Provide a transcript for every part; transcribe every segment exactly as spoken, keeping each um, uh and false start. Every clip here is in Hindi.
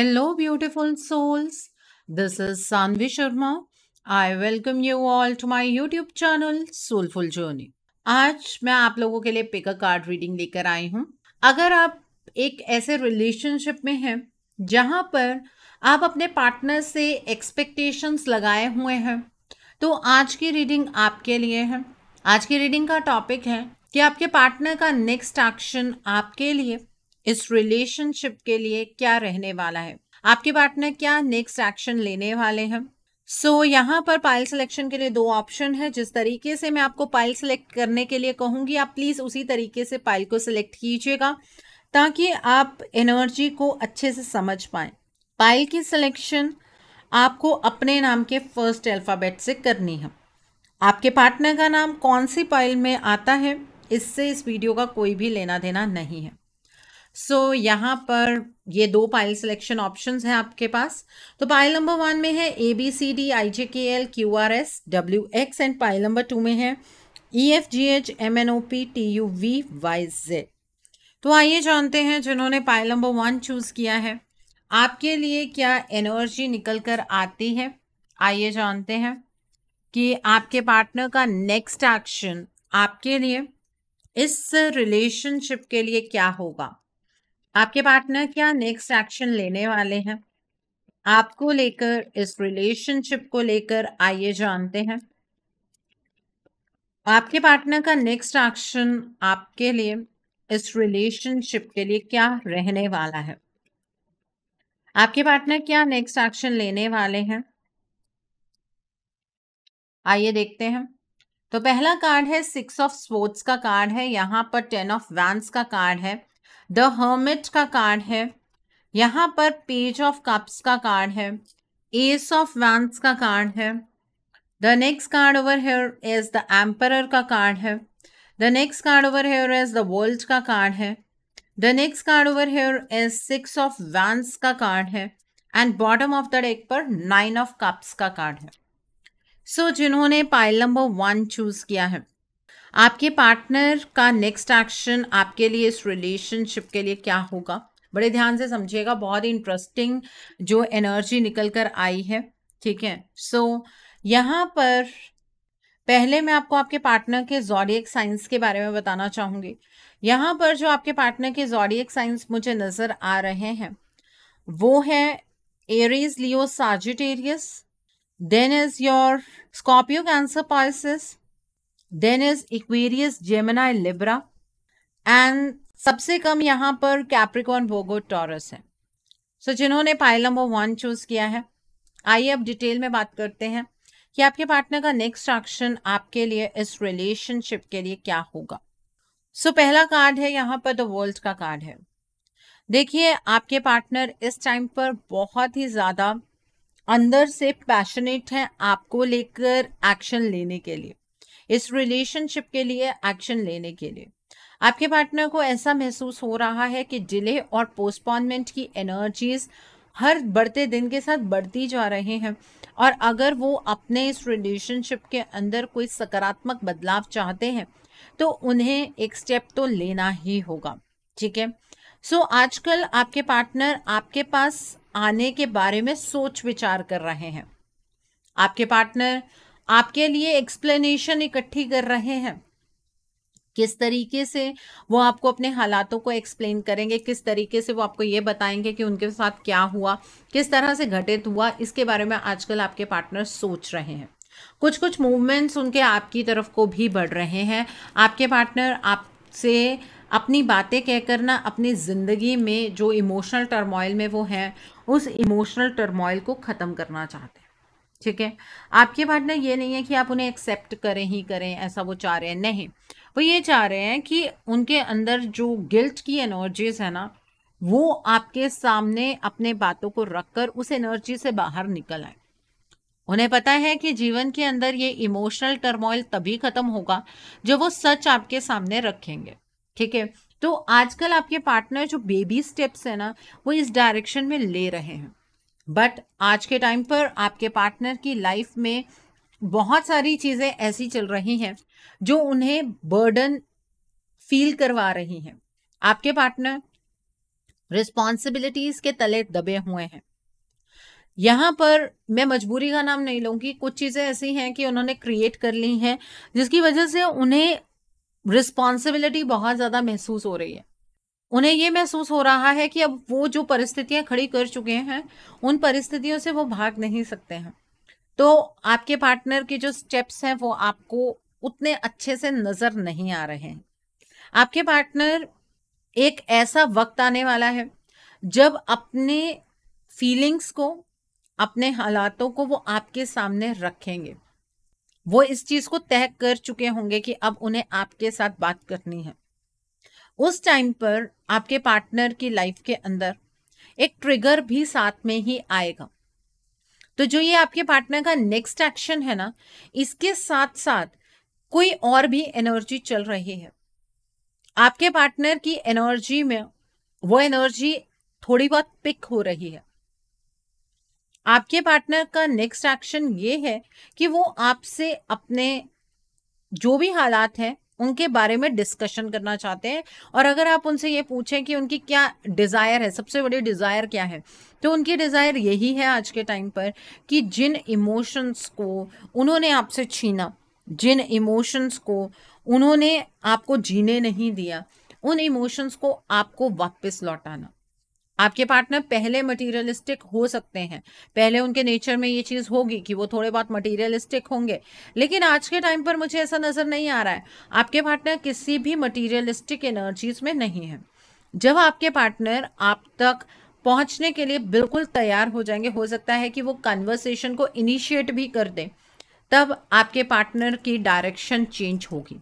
Hello, beautiful souls. This is Sanvi Sharma. I welcome you all to my YouTube channel Soulful Journey. आज मैं आप लोगों के लिए पिक अ कार्ड रीडिंग लेकर आई हूँ. अगर आप एक ऐसे रिलेशनशिप में हैं जहाँ पर आप अपने पार्टनर से एक्सपेक्टेशंस लगाए हुए हैं, तो आज की रीडिंग आपके लिए है. आज की रीडिंग का टॉपिक है कि आपके पार्टनर का नेक्स्ट एक्शन आपके लिए, इस रिलेशनशिप के लिए क्या रहने वाला है. आपके पार्टनर क्या नेक्स्ट एक्शन लेने वाले हैं. सो so, यहाँ पर पाइल सिलेक्शन के लिए दो ऑप्शन है. जिस तरीके से मैं आपको पाइल सिलेक्ट करने के लिए कहूँगी, आप प्लीज़ उसी तरीके से पाइल को सिलेक्ट कीजिएगा ताकि आप एनर्जी को अच्छे से समझ पाएँ. पाइल की सिलेक्शन आपको अपने नाम के फर्स्ट अल्फ़ाबेट से करनी है. आपके पार्टनर का नाम कौन सी पाइल में आता है, इससे इस वीडियो का कोई भी लेना देना नहीं है. सो so, यहाँ पर ये दो पाइल सिलेक्शन ऑप्शंस हैं आपके पास. तो पाइल नंबर वन में है A B C D I J K L Q R S W X and pile number two में है E F G H M N O P T U V Y Z. तो आइए जानते हैं जिन्होंने पाइल नंबर वन चूज़ किया है आपके लिए क्या एनर्जी निकल कर आती है. आइए जानते हैं कि आपके पार्टनर का नेक्स्ट एक्शन आपके लिए, इस रिलेशनशिप के लिए क्या होगा. आपके पार्टनर क्या नेक्स्ट एक्शन लेने वाले हैं आपको लेकर, इस रिलेशनशिप को लेकर. आइए जानते हैं आपके पार्टनर का नेक्स्ट एक्शन आपके लिए, इस रिलेशनशिप के लिए क्या रहने वाला है. आपके पार्टनर क्या नेक्स्ट एक्शन लेने वाले हैं, आइए देखते हैं. तो पहला कार्ड है सिक्स ऑफ स्पोर्ट्स का कार्ड है. यहाँ पर टेन ऑफ वैंस का कार्ड है. द हर्मिट का कार्ड है. यहाँ पर पेज ऑफ कप्स का कार्ड है. एस ऑफ वैंड्स का कार्ड है. The next card over here is the emperor का कार्ड है. The next card over here is the world का कार्ड है. The next card over here is six of wands का कार्ड है. And bottom of the deck पर नाइन ऑफ कप्स का कार्ड है. सो so, जिन्होंने पाइल नंबर वन चूज किया है, आपके पार्टनर का नेक्स्ट एक्शन आपके लिए, इस रिलेशनशिप के लिए क्या होगा. बड़े ध्यान से समझिएगा, बहुत ही इंटरेस्टिंग जो एनर्जी निकल कर आई है. ठीक है. सो so, यहाँ पर पहले मैं आपको आपके पार्टनर के ज़ोडिएक साइंस के बारे में बताना चाहूँगी. यहाँ पर जो आपके पार्टनर के ज़ोडिएक साइंस मुझे नज़र आ रहे हैं वो है Aries, Leo, Sagittarius, then is your Scorpio, Cancer, Pisces, then is Aquarius, Gemini, Libra and सबसे कम यहाँ पर कैप्रिकॉर्न, वर्गो, टॉरस है. सो so, जिन्होंने पाइल नंबर वन चूज किया है, आइए अब डिटेल में बात करते हैं कि आपके पार्टनर का नेक्स्ट एक्शन आपके लिए, इस रिलेशनशिप के लिए क्या होगा. सो so, पहला कार्ड है यहाँ पर द वर्ल्ड का कार्ड है. देखिए, आपके पार्टनर इस टाइम पर बहुत ही ज़्यादा अंदर से पैशनेट हैं आपको लेकर, एक्शन लेने के लिए, इस रिलेशनशिप के लिए एक्शन लेने के लिए. आपके पार्टनर को ऐसा महसूस हो रहा है कि डिले और पोस्टपोनमेंट की एनर्जीज हर बढ़ते दिन के साथ बढ़ती जा रहे हैं, और अगर वो अपने इस रिलेशनशिप के अंदर कोई सकारात्मक बदलाव चाहते हैं तो उन्हें एक स्टेप तो लेना ही होगा. ठीक है. सो आजकल आपके पार्टनर आपके पास आने के बारे में सोच विचार कर रहे हैं. आपके पार्टनर आपके लिए एक्सप्लेनेशन इकट्ठी कर रहे हैं, किस तरीके से वो आपको अपने हालातों को एक्सप्लेन करेंगे, किस तरीके से वो आपको ये बताएंगे कि उनके साथ क्या हुआ, किस तरह से घटित हुआ, इसके बारे में आजकल आपके पार्टनर सोच रहे हैं. कुछ कुछ मूवमेंट्स उनके आपकी तरफ को भी बढ़ रहे हैं. आपके पार्टनर आपसे अपनी बातें कह करना, अपनी ज़िंदगी में जो इमोशनल टर्मॉइल में वो हैं, उस इमोशनल टर्मॉइल को ख़त्म करना चाहते हैं. ठीक है. आपके पार्टनर ये नहीं है कि आप उन्हें एक्सेप्ट करें ही करें, ऐसा वो चाह रहे हैं, नहीं. वो ये चाह रहे हैं कि उनके अंदर जो गिल्ट की एनर्जीज है ना, वो आपके सामने अपने बातों को रखकर उस एनर्जी से बाहर निकल आए. उन्हें पता है कि जीवन के अंदर ये इमोशनल टर्मॉइल तभी ख़त्म होगा जब वो सच आपके सामने रखेंगे. ठीक है. तो आजकल आपके पार्टनर जो बेबी स्टेप्स है ना, वो इस डायरेक्शन में ले रहे हैं. बट आज के टाइम पर आपके पार्टनर की लाइफ में बहुत सारी चीज़ें ऐसी चल रही हैं जो उन्हें बर्डन फील करवा रही हैं. आपके पार्टनर रिस्पॉन्सिबिलिटीज के तले दबे हुए हैं। यहाँ पर मैं मजबूरी का नाम नहीं लूंगी, कुछ चीजें ऐसी हैं कि उन्होंने क्रिएट कर ली हैं जिसकी वजह से उन्हें रिस्पॉन्सिबिलिटी बहुत ज्यादा महसूस हो रही है। उन्हें ये महसूस हो रहा है कि अब वो जो परिस्थितियां खड़ी कर चुके हैं उन परिस्थितियों से वो भाग नहीं सकते हैं। तो आपके पार्टनर के जो स्टेप्स हैं वो आपको उतने अच्छे से नजर नहीं आ रहे हैं। आपके पार्टनर, एक ऐसा वक्त आने वाला है जब अपने फीलिंग्स को, अपने हालातों को वो आपके सामने रखेंगे। वो इस चीज को तय कर चुके होंगे कि अब उन्हें आपके साथ बात करनी है। उस टाइम पर आपके पार्टनर की लाइफ के अंदर एक ट्रिगर भी साथ में ही आएगा। तो जो ये आपके पार्टनर का नेक्स्ट एक्शन है ना, इसके साथ साथ कोई और भी एनर्जी चल रही है। आपके पार्टनर की एनर्जी में वो एनर्जी थोड़ी बहुत पिक हो रही है। आपके पार्टनर का नेक्स्ट एक्शन ये है कि वो आपसे अपने जो भी हालात हैं उनके बारे में डिस्कशन करना चाहते हैं। और अगर आप उनसे ये पूछें कि उनकी क्या डिज़ायर है, सबसे बड़ी डिज़ायर क्या है, तो उनकी डिज़ायर यही है आज के टाइम पर कि जिन इमोशंस को उन्होंने आपसे छीना, जिन इमोशंस को उन्होंने आपको जीने नहीं दिया, उन इमोशंस को आपको वापस लौटाना। आपके पार्टनर पहले मटीरियलिस्टिक हो सकते हैं, पहले उनके नेचर में ये चीज़ होगी कि वो थोड़े बहुत मटीरियलिस्टिक होंगे, लेकिन आज के टाइम पर मुझे ऐसा नज़र नहीं आ रहा है। आपके पार्टनर किसी भी मटीरियलिस्टिक एनर्जीज में नहीं है। जब आपके पार्टनर आप तक पहुंचने के लिए बिल्कुल तैयार हो जाएंगे, हो सकता है कि वो कन्वर्सेशन को इनिशिएट भी कर दें, तब आपके पार्टनर की डायरेक्शन चेंज होगी।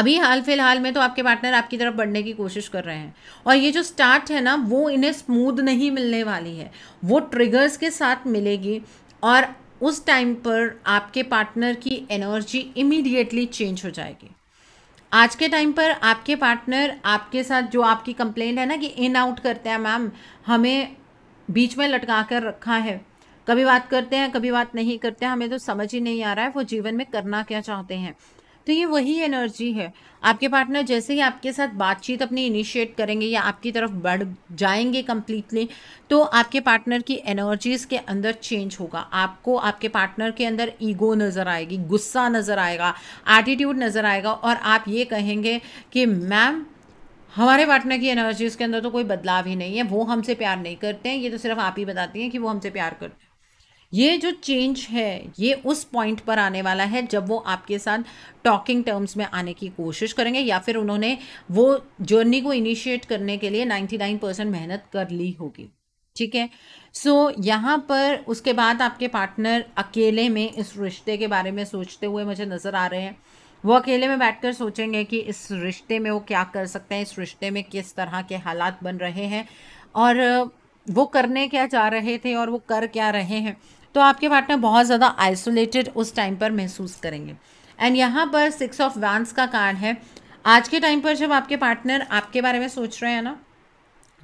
अभी हाल फिलहाल में तो आपके पार्टनर आपकी तरफ बढ़ने की कोशिश कर रहे हैं और ये जो स्टार्ट है ना वो इन्हें स्मूथ नहीं मिलने वाली है, वो ट्रिगर्स के साथ मिलेगी और उस टाइम पर आपके पार्टनर की एनर्जी इमीडिएटली चेंज हो जाएगी। आज के टाइम पर आपके पार्टनर आपके साथ जो आपकी कंप्लेंट है ना कि इन आउट करते हैं, मैम हमें बीच में लटका कर रखा है, कभी बात करते हैं कभी बात नहीं करते हैं, हमें तो समझ ही नहीं आ रहा है वो जीवन में करना क्या चाहते हैं, तो ये वही एनर्जी है। आपके पार्टनर जैसे ही आपके साथ बातचीत अपनी इनिशिएट करेंगे या आपकी तरफ बढ़ जाएंगे कम्प्लीटली, तो आपके पार्टनर की एनर्जीज़ के अंदर चेंज होगा। आपको आपके पार्टनर के अंदर ईगो नज़र आएगी, गुस्सा नज़र आएगा, एटीट्यूड नज़र आएगा और आप ये कहेंगे कि मैम हमारे पार्टनर की एनर्जीज़ के अंदर तो कोई बदलाव ही नहीं है, वो हमसे प्यार नहीं करते हैं, ये तो सिर्फ आप ही बताती हैं कि वो हमसे प्यार करते हैं। ये जो चेंज है ये उस पॉइंट पर आने वाला है जब वो आपके साथ टॉकिंग टर्म्स में आने की कोशिश करेंगे या फिर उन्होंने वो जर्नी को इनिशिएट करने के लिए निन्यानवे परसेंट मेहनत कर ली होगी। ठीक है, सो so, यहाँ पर उसके बाद आपके पार्टनर अकेले में इस रिश्ते के बारे में सोचते हुए मुझे नज़र आ रहे हैं। वो अकेले में बैठकर सोचेंगे कि इस रिश्ते में वो क्या कर सकते हैं, इस रिश्ते में किस तरह के हालात बन रहे हैं और वो करने क्या चाह रहे थे और वो कर क्या रहे हैं। तो आपके पार्टनर बहुत ज़्यादा आइसोलेटेड उस टाइम पर महसूस करेंगे। एंड यहाँ पर सिक्स ऑफ वैंड्स का कार्ड है। आज के टाइम पर जब आपके पार्टनर आपके बारे में सोच रहे हैं ना,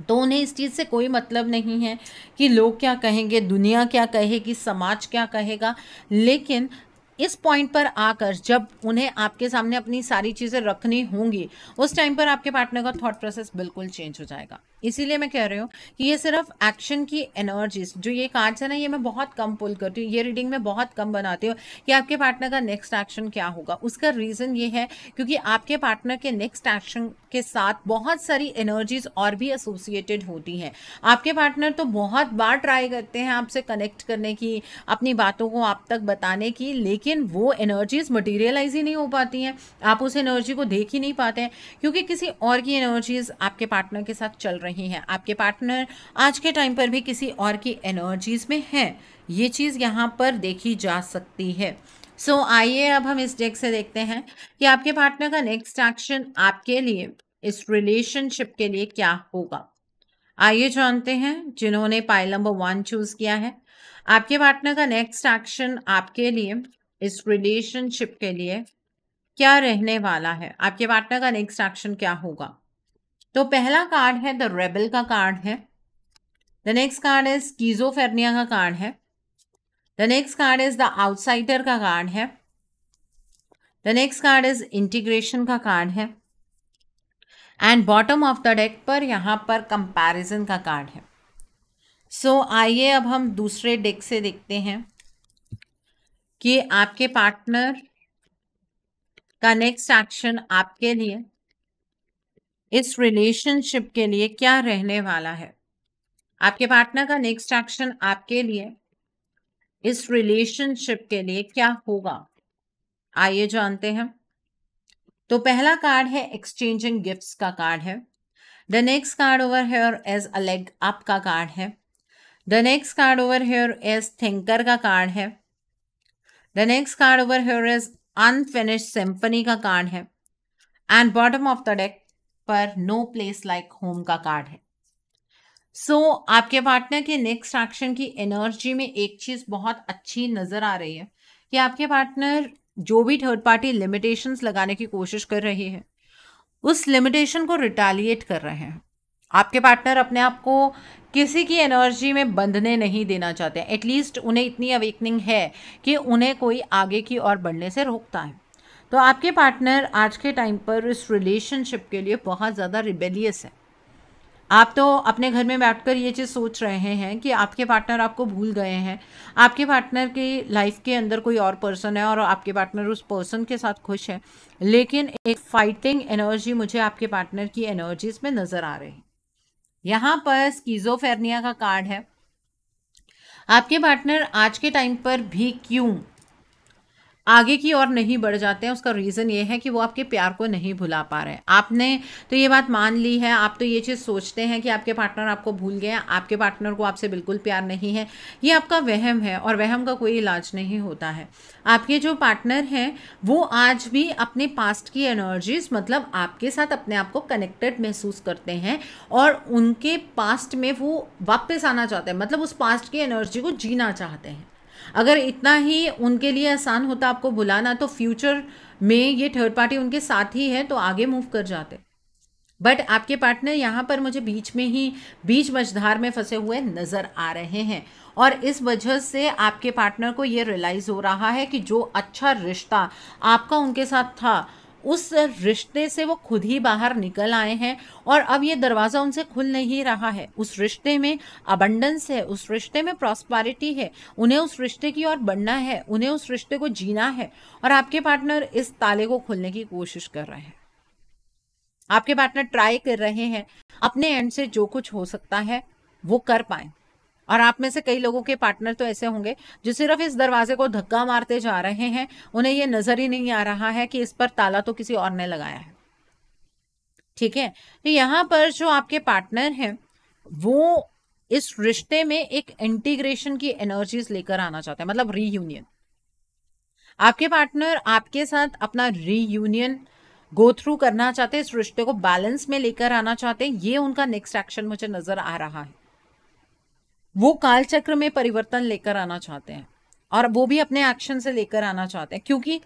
तो उन्हें इस चीज़ से कोई मतलब नहीं है कि लोग क्या कहेंगे, दुनिया क्या कहेगी, समाज क्या कहेगा। लेकिन इस पॉइंट पर आकर जब उन्हें आपके सामने अपनी सारी चीज़ें रखनी होंगी, उस टाइम पर आपके पार्टनर का थॉट प्रोसेस बिल्कुल चेंज हो जाएगा। इसीलिए मैं कह रही हूँ कि ये सिर्फ एक्शन की एनर्जीज, जो ये कार्ड्स है ना, ये मैं बहुत कम पुल करती हूँ, ये रीडिंग में बहुत कम बनाती हूँ कि आपके पार्टनर का नेक्स्ट एक्शन क्या होगा। उसका रीज़न ये है क्योंकि आपके पार्टनर के नेक्स्ट एक्शन के साथ बहुत सारी एनर्जीज और भी एसोसिएटेड होती हैं। आपके पार्टनर तो बहुत बार ट्राई करते हैं आपसे कनेक्ट करने की, अपनी बातों को आप तक बताने की, लेकिन वो एनर्जीज मटीरियलाइज ही नहीं हो पाती हैं। आप उस एनर्जी को देख ही नहीं पाते हैं क्योंकि किसी और की एनर्जीज आपके पार्टनर के साथ चल रही हैं। आपके पार्टनर आज के टाइम पर भी किसी और की एनर्जीज में हैं, ये चीज़ यहाँ पर देखी जा सकती है। सो so, आइए अब हम इस डेक से देखते हैं कि आपके पार्टनर का नेक्स्ट एक्शन आपके लिए, इस रिलेशनशिप के लिए क्या होगा। आइए जानते हैं जिन्होंने पाइल नंबर वन चूज किया है, आपके पार्टनर का नेक्स्ट एक्शन आपके लिए, इस रिलेशनशिप के लिए क्या रहने वाला है। आपके पार्टनर का नेक्स्ट एक्शन क्या होगा। तो पहला कार्ड है द रेबल का कार्ड है, the next card is schizophrenia का कार्ड है, The next card is the outsider का कार्ड है, The next card is integration का कार्ड है, and bottom of the deck पर यहाँ पर कंपैरिजन का कार्ड है। सो so, आइए अब हम दूसरे डेक से देखते हैं कि आपके पार्टनर का नेक्स्ट एक्शन आपके लिए, इस रिलेशनशिप के लिए क्या रहने वाला है। आपके पार्टनर का नेक्स्ट एक्शन आपके लिए, इस रिलेशनशिप के लिए क्या होगा, आइए जानते हैं। तो पहला कार्ड है एक्सचेंजिंग गिफ्ट्स का कार्ड है। The next card over here is a leg up का कार्ड है। The next card over here is thinker का कार्ड है। The next card over here is unfinished symphony का कार्ड है and bottom of the deck पर नो प्लेस लाइक होम का कार्ड है। सो so, आपके पार्टनर के नेक्स्ट एक्शन की एनर्जी में एक चीज बहुत अच्छी नजर आ रही है कि आपके पार्टनर जो भी थर्ड पार्टी लिमिटेशंस लगाने की कोशिश कर रही है उस लिमिटेशन को रिटेलिएट कर रहे हैं। आपके पार्टनर अपने आप को किसी की एनर्जी में बंधने नहीं देना चाहते। एटलीस्ट उन्हें इतनी अवेकनिंग है कि उन्हें कोई आगे की ओर बढ़ने से रोकता है। तो आपके पार्टनर आज के टाइम पर इस रिलेशनशिप के लिए बहुत ज़्यादा रिबेलियस है। आप तो अपने घर में बैठकर ये चीज़ सोच रहे हैं कि आपके पार्टनर आपको भूल गए हैं, आपके पार्टनर की लाइफ के अंदर कोई और पर्सन है और आपके पार्टनर उस पर्सन के साथ खुश है, लेकिन एक फाइटिंग एनर्जी मुझे आपके पार्टनर की एनर्जीज में नज़र आ रही है। यहाँ पर स्किज़ोफ्रेनिया का कार्ड है। आपके पार्टनर आज के टाइम पर भी क्यों आगे की ओर नहीं बढ़ जाते हैं, उसका रीज़न ये है कि वो आपके प्यार को नहीं भुला पा रहे हैं। आपने तो ये बात मान ली है, आप तो ये चीज़ सोचते हैं कि आपके पार्टनर आपको भूल गए हैं, आपके पार्टनर को आपसे बिल्कुल प्यार नहीं है। ये आपका वहम है और वहम का कोई इलाज नहीं होता है। आपके जो पार्टनर हैं वो आज भी अपने पास्ट की एनर्जीज, मतलब आपके साथ अपने आप को कनेक्टेड महसूस करते हैं और उनके पास्ट में वो वापस आना चाहते हैं, मतलब उस पास्ट की एनर्जी को जीना चाहते हैं। अगर इतना ही उनके लिए आसान होता आपको भुलाना, तो फ्यूचर में ये थर्ड पार्टी उनके साथ ही है तो आगे मूव कर जाते। बट आपके पार्टनर यहाँ पर मुझे बीच में ही बीच मझधार में फंसे हुए नज़र आ रहे हैं और इस वजह से आपके पार्टनर को ये रियलाइज़ हो रहा है कि जो अच्छा रिश्ता आपका उनके साथ था उस रिश्ते से वो खुद ही बाहर निकल आए हैं और अब ये दरवाज़ा उनसे खुल नहीं रहा है। उस रिश्ते में अबंडेंस है, उस रिश्ते में प्रॉस्पेरिटी है, उन्हें उस रिश्ते की ओर बढ़ना है, उन्हें उस रिश्ते को जीना है और आपके पार्टनर इस ताले को खोलने की कोशिश कर रहे हैं। आपके पार्टनर ट्राई कर रहे हैं अपने एंड से जो कुछ हो सकता है वो कर पाए और आप में से कई लोगों के पार्टनर तो ऐसे होंगे जो सिर्फ इस दरवाजे को धक्का मारते जा रहे हैं, उन्हें ये नज़र ही नहीं आ रहा है कि इस पर ताला तो किसी और ने लगाया है। ठीक है, तो यहाँ पर जो आपके पार्टनर हैं वो इस रिश्ते में एक इंटीग्रेशन की एनर्जीज लेकर आना चाहते हैं, मतलब रीयूनियन। आपके पार्टनर आपके साथ अपना रीयूनियन गो थ्रू करना चाहते हैं, इस रिश्ते को बैलेंस में लेकर आना चाहते हैं। ये उनका नेक्स्ट एक्शन मुझे नज़र आ रहा है। वो कालचक्र में परिवर्तन लेकर आना चाहते हैं और वो भी अपने एक्शन से लेकर आना चाहते हैं, क्योंकि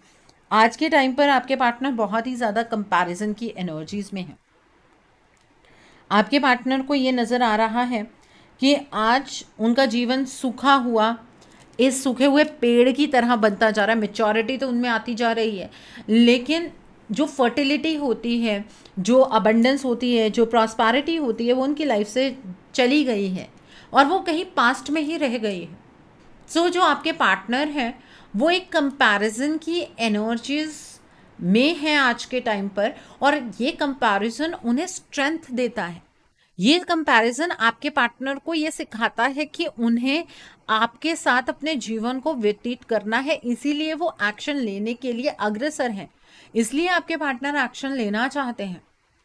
आज के टाइम पर आपके पार्टनर बहुत ही ज़्यादा कंपैरिजन की एनर्जीज में है। आपके पार्टनर को ये नज़र आ रहा है कि आज उनका जीवन सूखा हुआ, इस सूखे हुए पेड़ की तरह बनता जा रहा है। मैच्योरिटी तो उनमें आती जा रही है, लेकिन जो फर्टिलिटी होती है, जो अबंडेंस होती है, जो प्रॉस्पेरिटी होती है, वो उनकी लाइफ से चली गई है और वो कहीं पास्ट में ही रह गई है। सो so, जो आपके पार्टनर हैं वो एक कंपैरिजन की एनर्जीज में हैं आज के टाइम पर और ये कंपैरिजन उन्हें स्ट्रेंथ देता है। ये कंपैरिजन आपके पार्टनर को ये सिखाता है कि उन्हें आपके साथ अपने जीवन को व्यतीत करना है, इसीलिए वो एक्शन लेने के लिए अग्रसर हैं, इसलिए आपके पार्टनर एक्शन लेना चाहते हैं।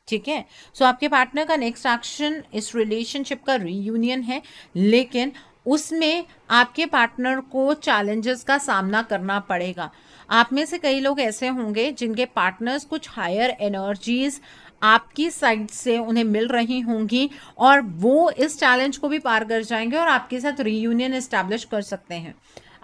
ठीक है, सो आपके पार्टनर का नेक्स्ट एक्शन इस रिलेशनशिप का रीयूनियन है, लेकिन उसमें आपके पार्टनर को चैलेंजेस का सामना करना पड़ेगा। आप में से कई लोग ऐसे होंगे जिनके पार्टनर्स कुछ हायर एनर्जीज आपकी साइड से उन्हें मिल रही होंगी और वो इस चैलेंज को भी पार कर जाएंगे और आपके साथ रीयूनियन एस्टैब्लिश कर सकते हैं।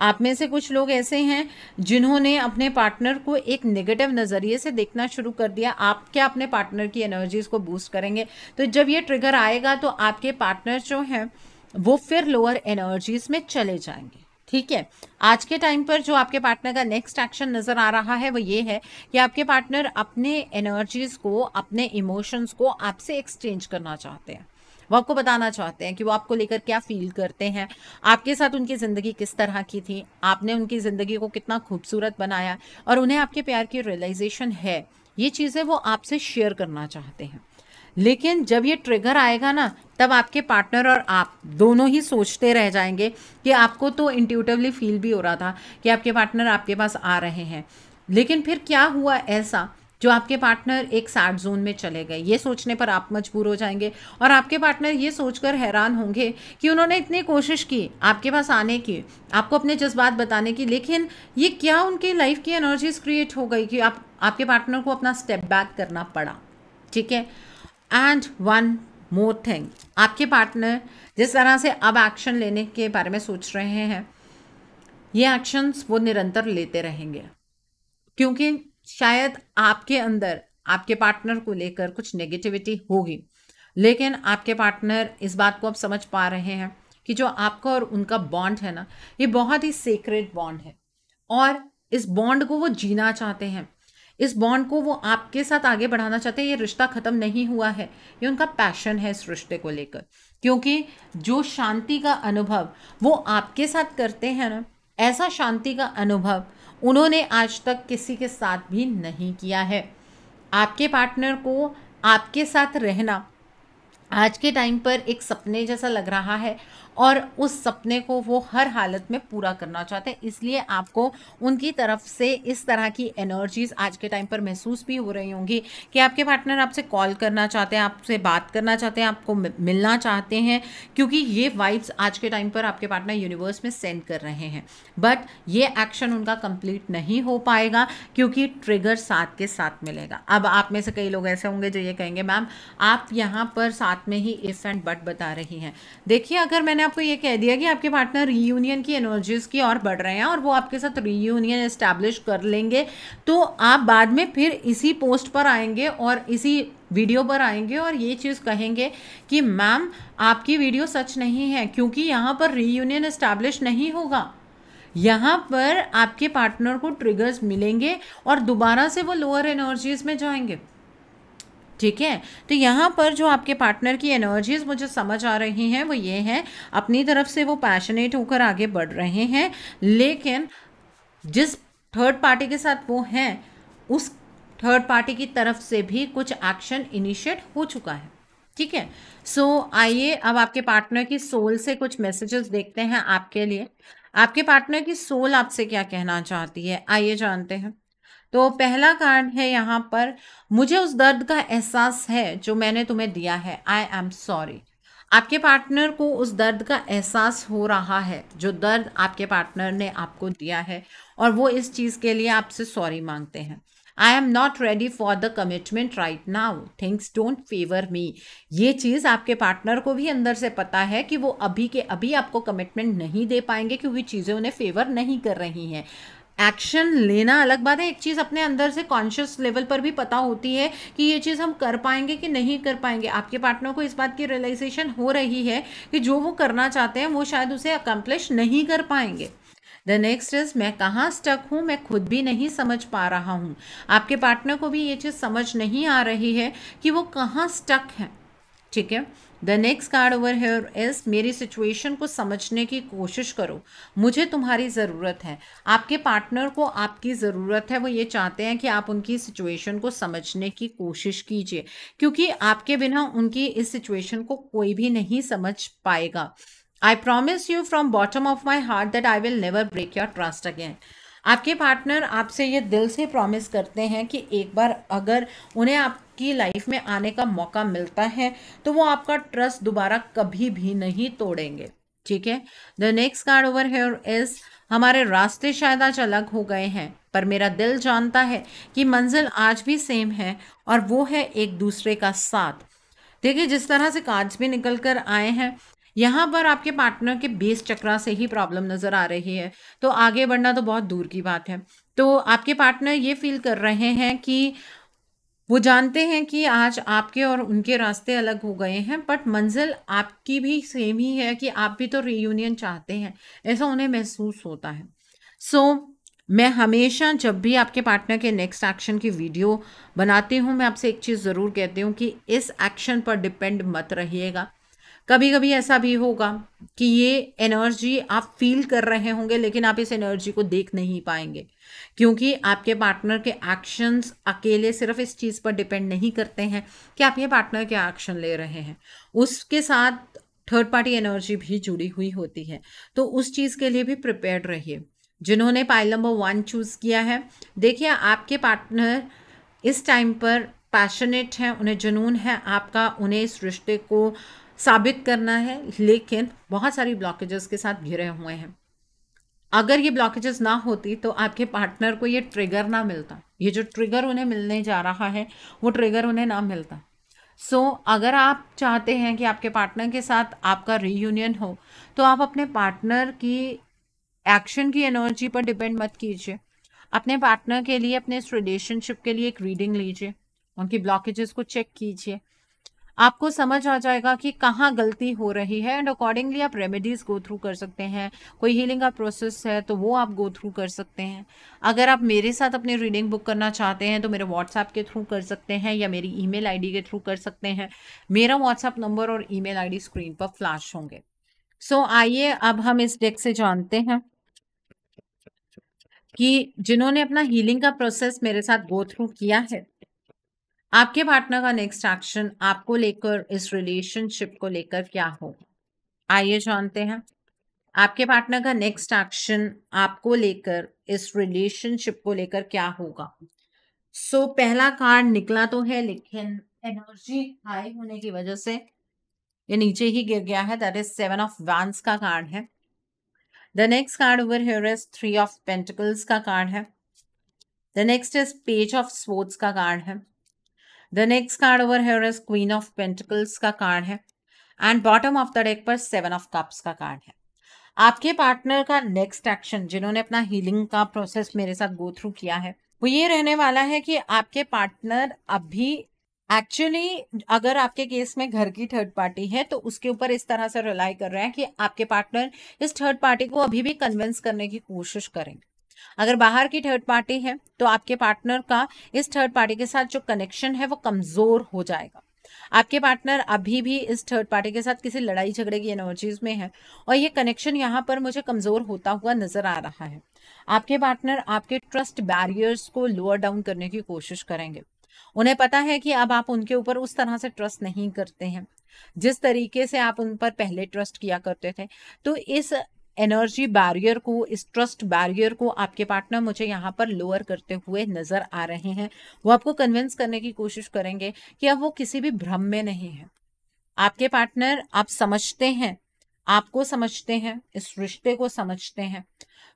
आप में से कुछ लोग ऐसे हैं जिन्होंने अपने पार्टनर को एक नेगेटिव नज़रिए से देखना शुरू कर दिया। आप क्या अपने पार्टनर की एनर्जीज़ को बूस्ट करेंगे, तो जब ये ट्रिगर आएगा तो आपके पार्टनर जो हैं वो फिर लोअर एनर्जीज़ में चले जाएंगे। ठीक है। आज के टाइम पर जो आपके पार्टनर का नेक्स्ट एक्शन नज़र आ रहा है वो ये है कि आपके पार्टनर अपने एनर्जीज़ को, अपने इमोशंस को आपसे एक्सचेंज करना चाहते हैं। वो आपको बताना चाहते हैं कि वो आपको लेकर क्या फील करते हैं, आपके साथ उनकी ज़िंदगी किस तरह की थी, आपने उनकी ज़िंदगी को कितना खूबसूरत बनाया, और उन्हें आपके प्यार की रियलाइजेशन है। ये चीज़ें वो आपसे शेयर करना चाहते हैं, लेकिन जब ये ट्रिगर आएगा ना, तब आपके पार्टनर और आप दोनों ही सोचते रह जाएंगे कि आपको तो इंट्यूटिवली फील भी हो रहा था कि आपके पार्टनर आपके पास आ रहे हैं, लेकिन फिर क्या हुआ ऐसा जो आपके पार्टनर एक सैड जोन में चले गए। ये सोचने पर आप मजबूर हो जाएंगे और आपके पार्टनर ये सोचकर हैरान होंगे कि उन्होंने इतनी कोशिश की आपके पास आने की, आपको अपने जज्बात बताने की, लेकिन ये क्या उनकी लाइफ की एनर्जीज क्रिएट हो गई कि आप आपके पार्टनर को अपना स्टेप बैक करना पड़ा। ठीक है। एंड वन मोर थिंग, आपके पार्टनर जिस तरह से अब एक्शन लेने के बारे में सोच रहे हैं, ये एक्शंस वो निरंतर लेते रहेंगे, क्योंकि शायद आपके अंदर आपके पार्टनर को लेकर कुछ नेगेटिविटी होगी, लेकिन आपके पार्टनर इस बात को अब समझ पा रहे हैं कि जो आपका और उनका बॉन्ड है ना, ये बहुत ही सीक्रेट बॉन्ड है, और इस बॉन्ड को वो जीना चाहते हैं, इस बॉन्ड को वो आपके साथ आगे बढ़ाना चाहते हैं। ये रिश्ता ख़त्म नहीं हुआ है, ये उनका पैशन है इस रिश्ते को लेकर, क्योंकि जो शांति का अनुभव वो आपके साथ करते हैं ना, ऐसा शांति का अनुभव उन्होंने आज तक किसी के साथ भी नहीं किया है। आपके पार्टनर को आपके साथ रहना आज के टाइम पर एक सपने जैसा लग रहा है, और उस सपने को वो हर हालत में पूरा करना चाहते हैं, इसलिए आपको उनकी तरफ से इस तरह की एनर्जीज आज के टाइम पर महसूस भी हो रही होंगी कि आपके पार्टनर आपसे कॉल करना चाहते हैं, आपसे बात करना चाहते हैं, आपको मिलना चाहते हैं, क्योंकि ये वाइब्स आज के टाइम पर आपके पार्टनर यूनिवर्स में सेंड कर रहे हैं। बट ये एक्शन उनका कंप्लीट नहीं हो पाएगा क्योंकि ट्रिगर साथ के साथ मिलेगा। अब आप में से कई लोग ऐसे होंगे जो ये कहेंगे, मैम आप यहाँ पर साथ में ही इफ एंड बट बता रही हैं। देखिए, अगर मैंने आपको ये कह दिया कि आपके पार्टनर रीयूनियन की एनर्जीज की ओर बढ़ रहे हैं और वो आपके साथ रीयूनियन एस्टैब्लिश कर लेंगे, तो आप बाद में फिर इसी पोस्ट पर आएंगे और इसी वीडियो पर आएंगे और ये चीज़ कहेंगे कि मैम आपकी वीडियो सच नहीं है, क्योंकि यहाँ पर रीयूनियन एस्टैब्लिश नहीं होगा। यहाँ पर आपके पार्टनर को ट्रिगर्स मिलेंगे और दोबारा से वो लोअर एनर्जीज में जाएंगे। ठीक है। तो यहाँ पर जो आपके पार्टनर की एनर्जीज मुझे समझ आ रही हैं वो ये हैं, अपनी तरफ से वो पैशनेट होकर आगे बढ़ रहे हैं, लेकिन जिस थर्ड पार्टी के साथ वो हैं उस थर्ड पार्टी की तरफ से भी कुछ एक्शन इनिशिएट हो चुका है। ठीक है। सो आइए अब आपके पार्टनर की सोल से कुछ मैसेजेस देखते हैं आपके लिए। आपके पार्टनर की सोल आपसे क्या कहना चाहती है, आइए जानते हैं। तो पहला कार्ड है यहाँ पर, मुझे उस दर्द का एहसास है जो मैंने तुम्हें दिया है, आई एम सॉरी। आपके पार्टनर को उस दर्द का एहसास हो रहा है जो दर्द आपके पार्टनर ने आपको दिया है, और वो इस चीज़ के लिए आपसे सॉरी मांगते हैं। I am not ready for the commitment right now, things don't favour me. ये चीज़ आपके पार्टनर को भी अंदर से पता है कि वो अभी के अभी आपको कमिटमेंट नहीं दे पाएंगे, क्योंकि चीज़ें उन्हें फेवर नहीं कर रही हैं। एक्शन लेना अलग बात है, एक चीज़ अपने अंदर से कॉन्शियस लेवल पर भी पता होती है कि ये चीज़ हम कर पाएंगे कि नहीं कर पाएंगे। आपके पार्टनर को इस बात की रियलाइजेशन हो रही है कि जो वो करना चाहते हैं वो शायद उसे अकम्प्लिश नहीं कर पाएंगे। द नेक्स्ट इज, मैं कहाँ स्टक हूँ, मैं खुद भी नहीं समझ पा रहा हूँ। आपके पार्टनर को भी ये चीज़ समझ नहीं आ रही है कि वो कहाँ स्टक हैं। ठीक है। The next card over here is, मेरी सिचुएशन को समझने की कोशिश करो, मुझे तुम्हारी ज़रूरत है। आपके पार्टनर को आपकी ज़रूरत है, वो ये चाहते हैं कि आप उनकी सिचुएशन को समझने की कोशिश कीजिए, क्योंकि आपके बिना उनकी इस सिचुएशन को कोई भी नहीं समझ पाएगा। I promise you from bottom of my heart that I will never break your trust again. आपके पार्टनर आपसे ये दिल से प्रॉमिस करते हैं कि एक बार अगर उन्हें आपकी लाइफ में आने का मौका मिलता है तो वो आपका ट्रस्ट दोबारा कभी भी नहीं तोड़ेंगे। ठीक है। The next card over here is, हमारे रास्ते शायद आज अलग हो गए हैं, पर मेरा दिल जानता है कि मंजिल आज भी सेम है, और वो है एक दूसरे का साथ। देखिए, जिस तरह से कार्ड्स भी निकल कर आए हैं, यहाँ पर आपके पार्टनर के बेस चक्रा से ही प्रॉब्लम नज़र आ रही है, तो आगे बढ़ना तो बहुत दूर की बात है। तो आपके पार्टनर ये फील कर रहे हैं कि वो जानते हैं कि आज आपके और उनके रास्ते अलग हो गए हैं, बट मंजिल आपकी भी सेम ही है कि आप भी तो रीयूनियन चाहते हैं, ऐसा उन्हें महसूस होता है। सो so, मैं हमेशा जब भी आपके पार्टनर के नेक्स्ट एक्शन की वीडियो बनाती हूँ, मैं आपसे एक चीज़ ज़रूर कहती हूँ कि इस एक्शन पर डिपेंड मत रहिएगा। कभी कभी ऐसा भी होगा कि ये एनर्जी आप फील कर रहे होंगे, लेकिन आप इस एनर्जी को देख नहीं पाएंगे, क्योंकि आपके पार्टनर के एक्शंस अकेले सिर्फ इस चीज़ पर डिपेंड नहीं करते हैं कि आप ये पार्टनर के एक्शन ले रहे हैं, उसके साथ थर्ड पार्टी एनर्जी भी जुड़ी हुई होती है। तो उस चीज़ के लिए भी प्रिपेयर्ड रहिए। जिन्होंने पाइल नंबर वन चूज़ किया है, देखिए आपके पार्टनर इस टाइम पर पैशनेट हैं, उन्हें जुनून है आपका, उन्हें इस रिश्ते को साबित करना है, लेकिन बहुत सारी ब्लॉकेजेस के साथ घिरे हुए हैं। अगर ये ब्लॉकेजेस ना होती तो आपके पार्टनर को ये ट्रिगर ना मिलता, ये जो ट्रिगर उन्हें मिलने जा रहा है वो ट्रिगर उन्हें ना मिलता। सो so, अगर आप चाहते हैं कि आपके पार्टनर के साथ आपका रीयूनियन हो, तो आप अपने पार्टनर की एक्शन की एनर्जी पर डिपेंड मत कीजिए। अपने पार्टनर के लिए, अपने इस रिलेशनशिप के लिए एक रीडिंग लीजिए, उनकी ब्लॉकेजेस को चेक कीजिए, आपको समझ आ जाएगा कि कहाँ गलती हो रही है, एंड अकॉर्डिंगली आप रेमेडीज गो थ्रू कर सकते हैं। कोई हीलिंग का प्रोसेस है तो वो आप गो थ्रू कर सकते हैं। अगर आप मेरे साथ अपनी रीडिंग बुक करना चाहते हैं तो मेरे व्हाट्सएप के थ्रू कर सकते हैं, या मेरी ईमेल आईडी के थ्रू कर सकते हैं। मेरा व्हाट्सएप नंबर और ईमेल आईडी स्क्रीन पर फ्लैश होंगे। सो so, आइए अब हम इस डेक से जानते हैं कि जिन्होंने अपना हीलिंग का प्रोसेस मेरे साथ गो थ्रू किया है, आपके पार्टनर का नेक्स्ट एक्शन आपको लेकर, इस रिलेशनशिप को लेकर क्या हो। आइए जानते हैं आपके पार्टनर का नेक्स्ट एक्शन आपको लेकर, इस रिलेशनशिप को लेकर क्या होगा। सो so, पहला कार्ड निकला तो है, लेकिन एनर्जी हाई होने की वजह से ये नीचे ही गिर गया है। That is seven of wands का कार्ड है। The next card over here is three of pentacles का कार्ड है। The next is page of swords का कार्ड है। The next card over here is queen of pentacles का कार्ड है, and bottom of the deck पर सेवन ऑफ कप्स का कार्ड है। आपके पार्टनर का नेक्स्ट एक्शन, जिन्होंने अपना हीलिंग का प्रोसेस मेरे साथ गो थ्रू किया है, वो ये रहने वाला है कि आपके पार्टनर अभी एक्चुअली, अगर आपके केस में घर की थर्ड पार्टी है तो उसके ऊपर इस तरह से रिलाई कर रहे हैं कि आपके पार्टनर इस थर्ड पार्टी को अभी भी कन्विंस करने की कोशिश करेंगे। अगर बाहर की थर्ड पार्टी है तो आपके पार्टनर का इस थर्ड पार्टी के साथ जो कनेक्शन है वो कमजोर हो जाएगा। आपके पार्टनर अभी भी इस थर्ड पार्टी के साथ किसी लड़ाई झगड़े की एनर्जीज में है, और ये कनेक्शन यहाँ पर मुझे कमजोर होता हुआ नजर आ रहा है। आपके पार्टनर आपके ट्रस्ट बैरियर्स को लोअर डाउन करने की कोशिश करेंगे। उन्हें पता है कि अब आप उनके ऊपर उस तरह से ट्रस्ट नहीं करते हैं जिस तरीके से आप उन पर पहले ट्रस्ट किया करते थे। तो इस एनर्जी बैरियर को, इस ट्रस्ट बैरियर को आपके पार्टनर मुझे यहाँ पर लोअर करते हुए नजर आ रहे हैं। वो आपको कन्विंस करने की कोशिश करेंगे कि अब वो किसी भी भ्रम में नहीं है। आपके पार्टनर आप समझते हैं, आपको समझते हैं, इस रिश्ते को समझते हैं,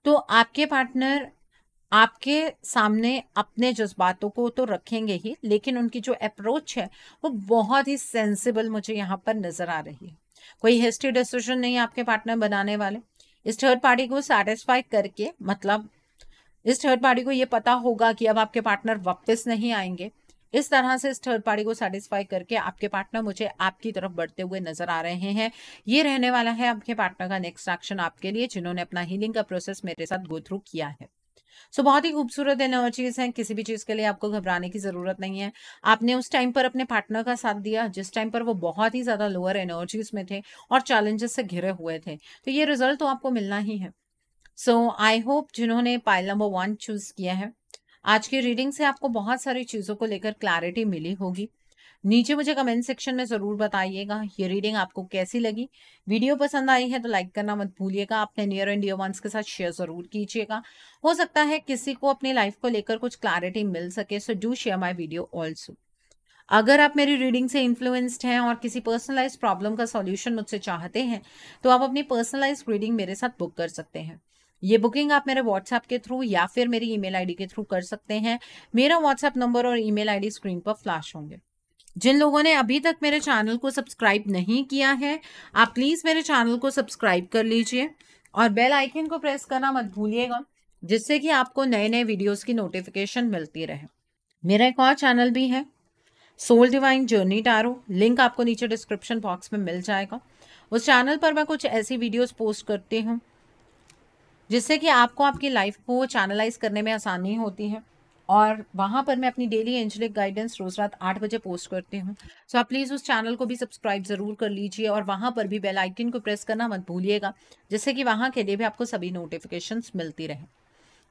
तो आपके पार्टनर आपके सामने अपने जज्बातों को तो रखेंगे ही, लेकिन उनकी जो अप्रोच है वो बहुत ही सेंसिबल मुझे यहाँ पर नजर आ रही है। कोई हेस्टी डिसीजन नहीं आपके पार्टनर बनाने वाले। इस थर्ड पार्टी को सैटिस्फाई करके, मतलब इस थर्ड पार्टी को ये पता होगा कि अब आपके पार्टनर वापस नहीं आएंगे, इस तरह से इस थर्ड पार्टी को सैटिस्फाई करके आपके पार्टनर मुझे आपकी तरफ बढ़ते हुए नजर आ रहे हैं। ये रहने वाला है आपके पार्टनर का नेक्स्ट एक्शन आपके लिए, जिन्होंने अपना हीलिंग का प्रोसेस मेरे साथ गो थ्रू किया है। सो so, बहुत ही खूबसूरत एनर्जीज हैं। किसी भी चीज के लिए आपको घबराने की जरूरत नहीं है। आपने उस टाइम पर अपने पार्टनर का साथ दिया जिस टाइम पर वो बहुत ही ज्यादा लोअर एनर्जीज में थे और चैलेंजेस से घिरे हुए थे, तो ये रिजल्ट तो आपको मिलना ही है। सो आई होप जिन्होंने पाइल नंबर वन चूज किया है, आज की रीडिंग से आपको बहुत सारी चीजों को लेकर क्लैरिटी मिली होगी। नीचे मुझे कमेंट सेक्शन में जरूर बताइएगा ये रीडिंग आपको कैसी लगी। वीडियो पसंद आई है तो लाइक करना मत भूलिएगा, अपने नियर एंड डियर वंस के साथ शेयर जरूर कीजिएगा। हो सकता है किसी को अपनी लाइफ को लेकर कुछ क्लैरिटी मिल सके, so do share my video also. अगर आप मेरी रीडिंग से इन्फ्लुएंस्ड हैं और किसी पर्सनलाइज प्रॉब्लम का सॉल्यूशन मुझसे चाहते हैं तो आप अपनी पर्सनलाइज रीडिंग मेरे साथ बुक कर सकते हैं। ये बुकिंग आप मेरे व्हाट्सएप के थ्रू या फिर मेरी ईमेल आईडी के थ्रू कर सकते हैं। मेरा व्हाट्सएप नंबर और ईमेल आईडी स्क्रीन पर फ्लैश होंगे। जिन लोगों ने अभी तक मेरे चैनल को सब्सक्राइब नहीं किया है, आप प्लीज़ मेरे चैनल को सब्सक्राइब कर लीजिए और बेल आइकन को प्रेस करना मत भूलिएगा, जिससे कि आपको नए नए वीडियोस की नोटिफिकेशन मिलती रहे। मेरा एक और चैनल भी है soul divine journey tarot, link आपको नीचे डिस्क्रिप्शन बॉक्स में मिल जाएगा। उस चैनल पर मैं कुछ ऐसी वीडियोस पोस्ट करती हूँ जिससे कि आपको आपकी लाइफ को चैनलाइज करने में आसानी होती है, और वहाँ पर मैं अपनी डेली एंजलिक गाइडेंस रोज़ रात आठ बजे पोस्ट करती हूँ। सो आप प्लीज़ उस चैनल को भी सब्सक्राइब ज़रूर कर लीजिए, और वहाँ पर भी बेल आइकन को प्रेस करना मत भूलिएगा, जिससे कि वहाँ के लिए भी आपको सभी नोटिफिकेशंस मिलती रहे।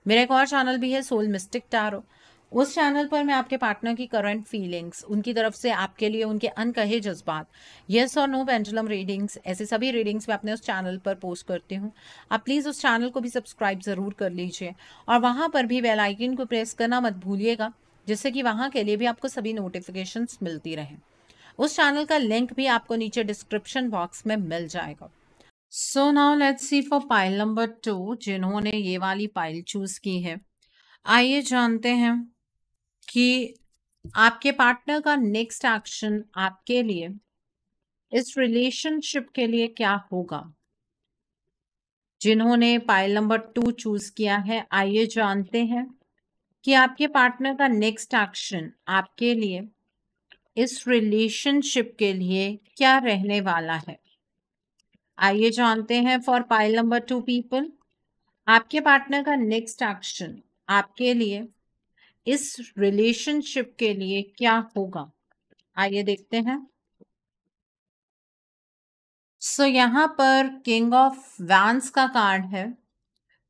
मेरा एक और चैनल भी है सोल मिस्टिक टैरो। उस चैनल पर मैं आपके पार्टनर की करंट फीलिंग्स, उनकी तरफ से आपके लिए उनके अनकहे जज्बात, येस और नो पेंडुलम रीडिंग्स, ऐसे सभी रीडिंग्स मैं अपने उस चैनल पर पोस्ट करती हूँ। आप प्लीज़ उस चैनल को भी सब्सक्राइब ज़रूर कर लीजिए, और वहाँ पर भी बेल आइकन को प्रेस करना मत भूलिएगा, जिससे कि वहाँ के लिए भी आपको सभी नोटिफिकेशंस मिलती रहें। उस चैनल का लिंक भी आपको नीचे डिस्क्रिप्शन बॉक्स में मिल जाएगा। So now let's see for pile number two, जिन्होंने ये वाली पाइल चूज़ की है। आइए जानते हैं कि आपके पार्टनर का नेक्स्ट एक्शन आपके लिए, इस रिलेशनशिप के लिए क्या होगा। जिन्होंने पाइल नंबर टू चूज किया है, आइए जानते हैं कि आपके पार्टनर का नेक्स्ट एक्शन आपके लिए, इस रिलेशनशिप के लिए क्या रहने वाला है। आइए जानते हैं for pile number two people, आपके पार्टनर का नेक्स्ट एक्शन आपके लिए, इस रिलेशनशिप के लिए क्या होगा। आइए देखते हैं। सो so, यहाँ पर किंग ऑफ वैंस का कार्ड है,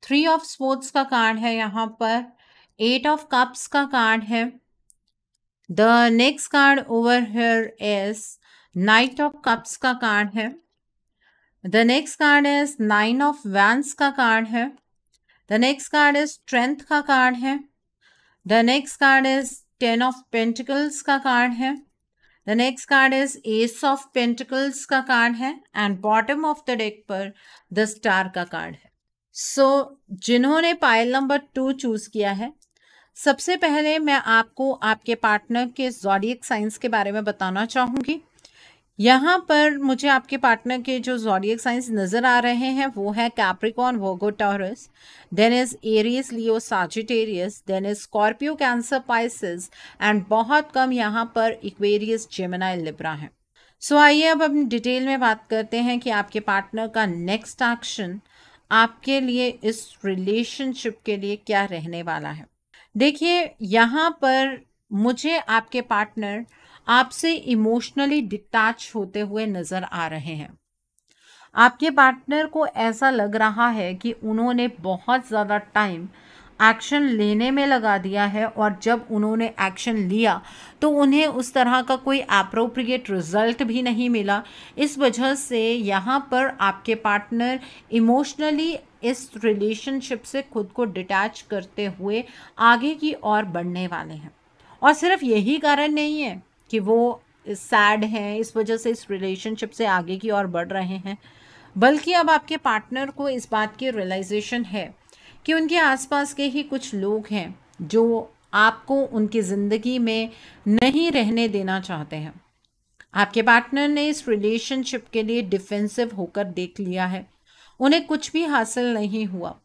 थ्री ऑफ स्पोर्ट्स का कार्ड है, यहाँ पर एट ऑफ कप्स का कार्ड है। The next card over here is knight of cups का कार्ड है। The next card is nine of wands का कार्ड है। The next card is strength का कार्ड है। The next card is ten of pentacles का कार्ड है। The next card is ace of pentacles का कार्ड है, and bottom of the deck पर द स्टार का कार्ड है। सो so, जिन्होंने पाइल नंबर टू चूज किया है, सबसे पहले मैं आपको आपके पार्टनर के ज़ोडिएक साइंस के बारे में बताना चाहूँगी। यहाँ पर मुझे आपके पार्टनर के जो ज़ोडिएक साइंस नज़र आ रहे हैं वो है Capricorn, Virgo, Taurus, then is Aries, Leo, Sagittarius, then is Scorpio, Cancer, Pisces, and बहुत कम यहाँ पर इक्वेरियस, जेमिनाई, लिब्रा है। सो so, आइए अब हम डिटेल में बात करते हैं कि आपके पार्टनर का नेक्स्ट एक्शन आपके लिए, इस रिलेशनशिप के लिए क्या रहने वाला है। देखिए, यहाँ पर मुझे आपके पार्टनर आपसे इमोशनली डिटैच होते हुए नज़र आ रहे हैं। आपके पार्टनर को ऐसा लग रहा है कि उन्होंने बहुत ज़्यादा टाइम एक्शन लेने में लगा दिया है, और जब उन्होंने एक्शन लिया तो उन्हें उस तरह का कोई एप्रोप्रिएट रिजल्ट भी नहीं मिला। इस वजह से यहाँ पर आपके पार्टनर इमोशनली इस रिलेशनशिप से खुद को डिटैच करते हुए आगे की ओर बढ़ने वाले हैं। और सिर्फ यही कारण नहीं है कि वो सैड हैं, इस वजह से इस रिलेशनशिप से आगे की ओर बढ़ रहे हैं, बल्कि अब आपके पार्टनर को इस बात की रियलाइजेशन है कि उनके आसपास के ही कुछ लोग हैं जो आपको उनकी ज़िंदगी में नहीं रहने देना चाहते हैं। आपके पार्टनर ने इस रिलेशनशिप के लिए डिफेंसिव होकर देख लिया है, उन्हें कुछ भी हासिल नहीं हुआ।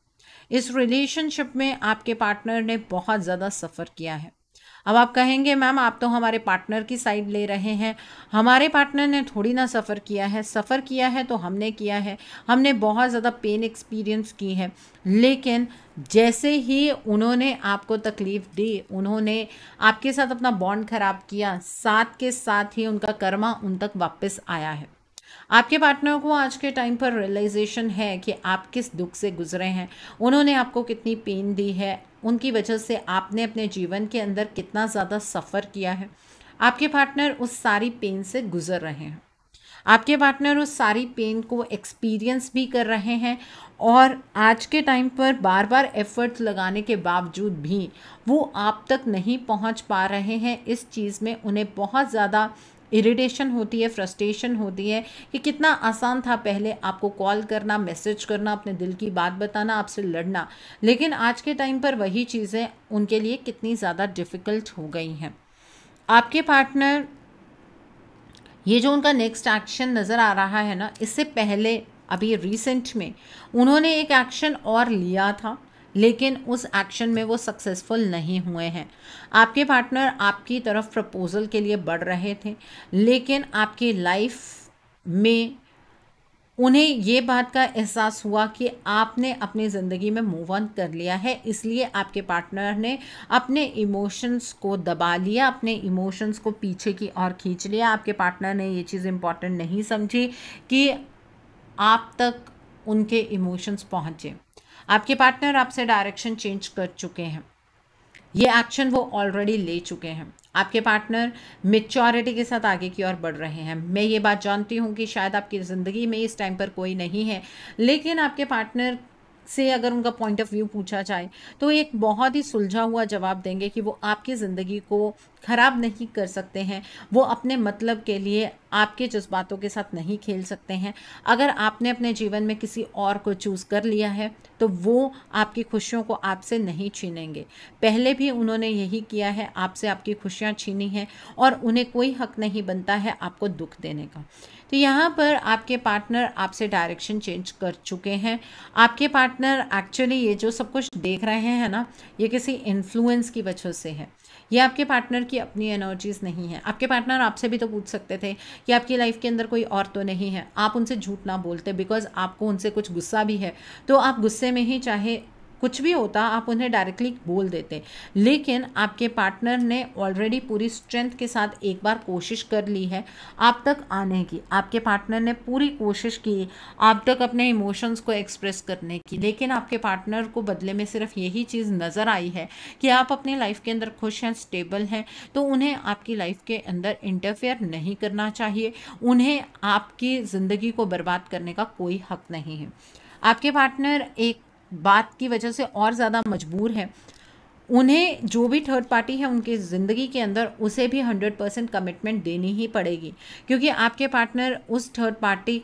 इस रिलेशनशिप में आपके पार्टनर ने बहुत ज़्यादा सफ़र किया है। अब आप कहेंगे मैम आप तो हमारे पार्टनर की साइड ले रहे हैं, हमारे पार्टनर ने थोड़ी ना सफ़र किया है, सफ़र किया है तो हमने किया है, हमने बहुत ज़्यादा पेन एक्सपीरियंस की है। लेकिन जैसे ही उन्होंने आपको तकलीफ़ दी, उन्होंने आपके साथ अपना बॉन्ड ख़राब किया, साथ के साथ ही उनका कर्मा उन तक वापस आया है। आपके पार्टनर को आज के टाइम पर रियलाइजेशन है कि आप किस दुख से गुजरे हैं, उन्होंने आपको कितनी पेन दी है, उनकी वजह से आपने अपने जीवन के अंदर कितना ज़्यादा सफ़र किया है। आपके पार्टनर उस सारी पेन से गुज़र रहे हैं, आपके पार्टनर उस सारी पेन को एक्सपीरियंस भी कर रहे हैं, और आज के टाइम पर बार बार एफर्ट्स लगाने के बावजूद भी वो आप तक नहीं पहुंच पा रहे हैं। इस चीज़ में उन्हें बहुत ज़्यादा इरिटेशन होती है, फ्रस्ट्रेशन होती है कि कितना आसान था पहले आपको कॉल करना, मैसेज करना, अपने दिल की बात बताना, आपसे लड़ना, लेकिन आज के टाइम पर वही चीज़ें उनके लिए कितनी ज़्यादा डिफ़िकल्ट हो गई हैं। आपके पार्टनर ये जो उनका नेक्स्ट एक्शन नज़र आ रहा है ना, इससे पहले अभी रिसेंट में उन्होंने एक एक्शन और लिया था लेकिन उस एक्शन में वो सक्सेसफुल नहीं हुए हैं। आपके पार्टनर आपकी तरफ प्रपोजल के लिए बढ़ रहे थे, लेकिन आपकी लाइफ में उन्हें ये बात का एहसास हुआ कि आपने अपनी ज़िंदगी में मूव ऑन कर लिया है, इसलिए आपके पार्टनर ने अपने इमोशंस को दबा लिया, अपने इमोशंस को पीछे की ओर खींच लिया। आपके पार्टनर ने ये चीज़ इम्पॉर्टेंट नहीं समझी कि आप तक उनके इमोशंस पहुँचे। आपके पार्टनर आपसे डायरेक्शन चेंज कर चुके हैं, ये एक्शन वो ऑलरेडी ले चुके हैं। आपके पार्टनर मेच्योरिटी के साथ आगे की ओर बढ़ रहे हैं। मैं ये बात जानती हूँ कि शायद आपकी ज़िंदगी में इस टाइम पर कोई नहीं है, लेकिन आपके पार्टनर से अगर उनका पॉइंट ऑफ व्यू पूछा जाए तो एक बहुत ही सुलझा हुआ जवाब देंगे कि वो आपकी ज़िंदगी को ख़राब नहीं कर सकते हैं, वो अपने मतलब के लिए आपके जज्बातों के साथ नहीं खेल सकते हैं। अगर आपने अपने जीवन में किसी और को चूज़ कर लिया है तो वो आपकी खुशियों को आपसे नहीं छीनेंगे। पहले भी उन्होंने यही किया है, आपसे आपकी खुशियाँ छीनी हैं और उन्हें कोई हक नहीं बनता है आपको दुख देने का। तो यहाँ पर आपके पार्टनर आपसे डायरेक्शन चेंज कर चुके हैं। आपके पार्टनर एक्चुअली ये जो सब कुछ देख रहे हैं ना, ये किसी इन्फ्लुएंस की वजह से है, ये आपके पार्टनर कि अपनी एनर्जीज़ नहीं है। आपके पार्टनर आपसे भी तो पूछ सकते थे कि आपकी लाइफ के अंदर कोई और तो नहीं है। आप उनसे झूठ ना बोलते, बिकॉज आपको उनसे कुछ गुस्सा भी है, तो आप गुस्से में ही चाहे कुछ भी होता आप उन्हें डायरेक्टली बोल देते। लेकिन आपके पार्टनर ने ऑलरेडी पूरी स्ट्रेंथ के साथ एक बार कोशिश कर ली है आप तक आने की। आपके पार्टनर ने पूरी कोशिश की आप तक अपने इमोशंस को एक्सप्रेस करने की, लेकिन आपके पार्टनर को बदले में सिर्फ यही चीज़ नज़र आई है कि आप अपनी लाइफ के अंदर खुश हैं, स्टेबल हैं, तो उन्हें आपकी लाइफ के अंदर इंटरफेयर नहीं करना चाहिए। उन्हें आपकी ज़िंदगी को बर्बाद करने का कोई हक नहीं है। आपके पार्टनर एक बात की वजह से और ज़्यादा मजबूर है, उन्हें जो भी थर्ड पार्टी है उनकी ज़िंदगी के अंदर उसे भी हंड्रेड परसेंट कमिटमेंट देनी ही पड़ेगी, क्योंकि आपके पार्टनर उस थर्ड पार्टी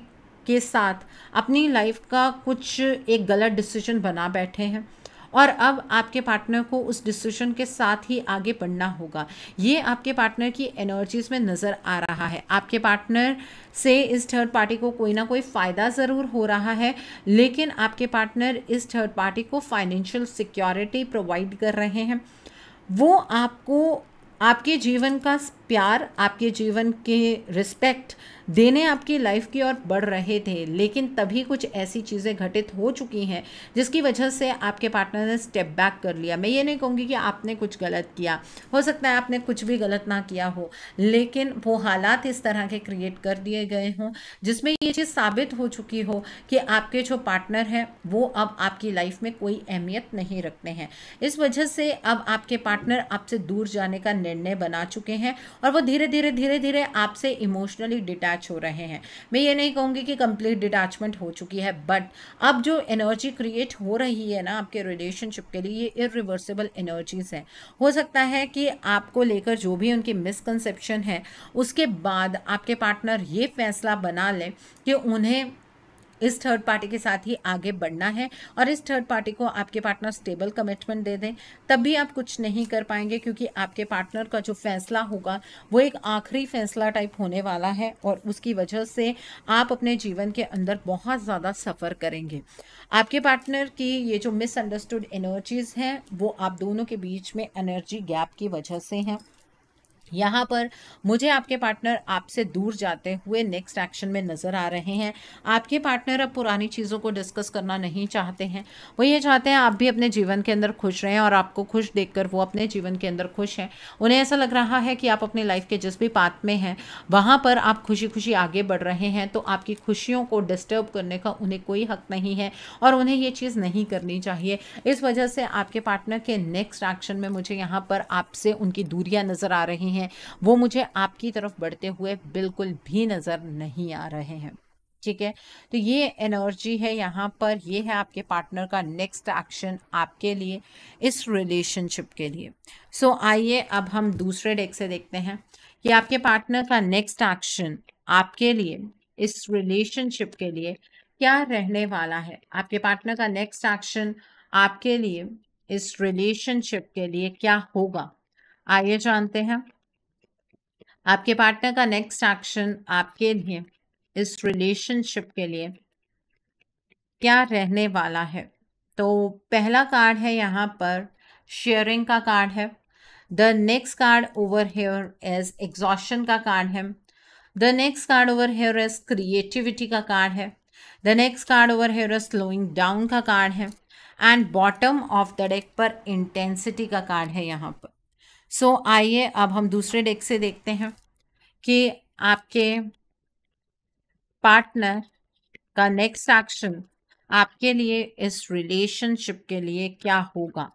के साथ अपनी लाइफ का कुछ एक गलत डिसीजन बना बैठे हैं और अब आपके पार्टनर को उस डिसीजन के साथ ही आगे बढ़ना होगा। ये आपके पार्टनर की एनर्जीज़ में नज़र आ रहा है। आपके पार्टनर से इस थर्ड पार्टी को कोई ना कोई फ़ायदा ज़रूर हो रहा है, लेकिन आपके पार्टनर इस थर्ड पार्टी को फाइनेंशियल सिक्योरिटी प्रोवाइड कर रहे हैं। वो आपको आपके जीवन का प्यार, आपके जीवन के रिस्पेक्ट देने आपकी लाइफ की ओर बढ़ रहे थे, लेकिन तभी कुछ ऐसी चीज़ें घटित हो चुकी हैं जिसकी वजह से आपके पार्टनर ने स्टेप बैक कर लिया। मैं ये नहीं कहूँगी कि आपने कुछ गलत किया, हो सकता है आपने कुछ भी गलत ना किया हो, लेकिन वो हालात इस तरह के क्रिएट कर दिए गए हों जिसमें ये चीज़ साबित हो चुकी हो कि आपके जो पार्टनर हैं वो अब आपकी लाइफ में कोई अहमियत नहीं रखते हैं। इस वजह से अब आपके पार्टनर आपसे दूर जाने का निर्णय बना चुके हैं और वो धीरे धीरे धीरे धीरे आपसे इमोशनली डिटैच हो रहे हैं। मैं ये नहीं कहूँगी कि कंप्लीट डिटैचमेंट हो चुकी है, बट अब जो एनर्जी क्रिएट हो रही है ना आपके रिलेशनशिप के लिए, ये इरिवर्सिबल एनर्जीज़ हैं। हो सकता है कि आपको लेकर जो भी उनकी मिसकंसेप्शन है, उसके बाद आपके पार्टनर ये फैसला बना लें कि उन्हें इस थर्ड पार्टी के साथ ही आगे बढ़ना है और इस थर्ड पार्टी को आपके पार्टनर स्टेबल कमिटमेंट दे दें, तब भी आप कुछ नहीं कर पाएंगे, क्योंकि आपके पार्टनर का जो फैसला होगा वो एक आखिरी फैसला टाइप होने वाला है और उसकी वजह से आप अपने जीवन के अंदर बहुत ज़्यादा सफ़र करेंगे। आपके पार्टनर की ये जो मिसअंडरस्टूड एनर्जीज़ हैं वो आप दोनों के बीच में एनर्जी गैप की वजह से हैं। यहाँ पर मुझे आपके पार्टनर आपसे दूर जाते हुए नेक्स्ट एक्शन में नज़र आ रहे हैं। आपके पार्टनर अब पुरानी चीज़ों को डिस्कस करना नहीं चाहते हैं, वो ये चाहते हैं आप भी अपने जीवन के अंदर खुश रहें और आपको खुश देखकर वो अपने जीवन के अंदर खुश हैं। उन्हें ऐसा लग रहा है कि आप अपनी लाइफ के जिस भी पाथ में हैं वहाँ पर आप खुशी खुशी आगे बढ़ रहे हैं, तो आपकी खुशियों को डिस्टर्ब करने का उन्हें कोई हक नहीं है और उन्हें ये चीज़ नहीं करनी चाहिए। इस वजह से आपके पार्टनर के नेक्स्ट एक्शन में मुझे यहाँ पर आपसे उनकी दूरियाँ नज़र आ रही हैं, वो मुझे आपकी तरफ बढ़ते हुए बिल्कुल भी नजर नहीं आ रहे हैं। ठीक है, तो ये एनर्जी है यहाँ पर, ये है आपके पार्टनर का नेक्स्ट एक्शन आपके लिए, इस रिलेशनशिप के लिए। सो आइए अब हम दूसरे डेक से देखते हैं कि आपके पार्टनर का नेक्स्ट एक्शन आपके लिए, इस रिलेशनशिप के लिए क्या रहने वाला है। आपके पार्टनर का नेक्स्ट एक्शन आपके लिए, इस रिलेशनशिप के लिए क्या होगा, आइए जानते हैं। आपके पार्टनर का नेक्स्ट एक्शन आपके लिए, इस रिलेशनशिप के लिए क्या रहने वाला है। तो पहला कार्ड है यहाँ पर शेयरिंग का कार्ड है. The next card over here is exhaustion का कार्ड है. The next card over here is creativity का कार्ड है. The next card over here is slowing down का कार्ड है. And bottom of the deck पर इंटेंसिटी का कार्ड है यहाँ पर. सो so, आइए अब हम दूसरे डेक से देखते हैं कि आपके पार्टनर का नेक्स्ट एक्शन आपके लिए इस रिलेशनशिप के लिए क्या होगा.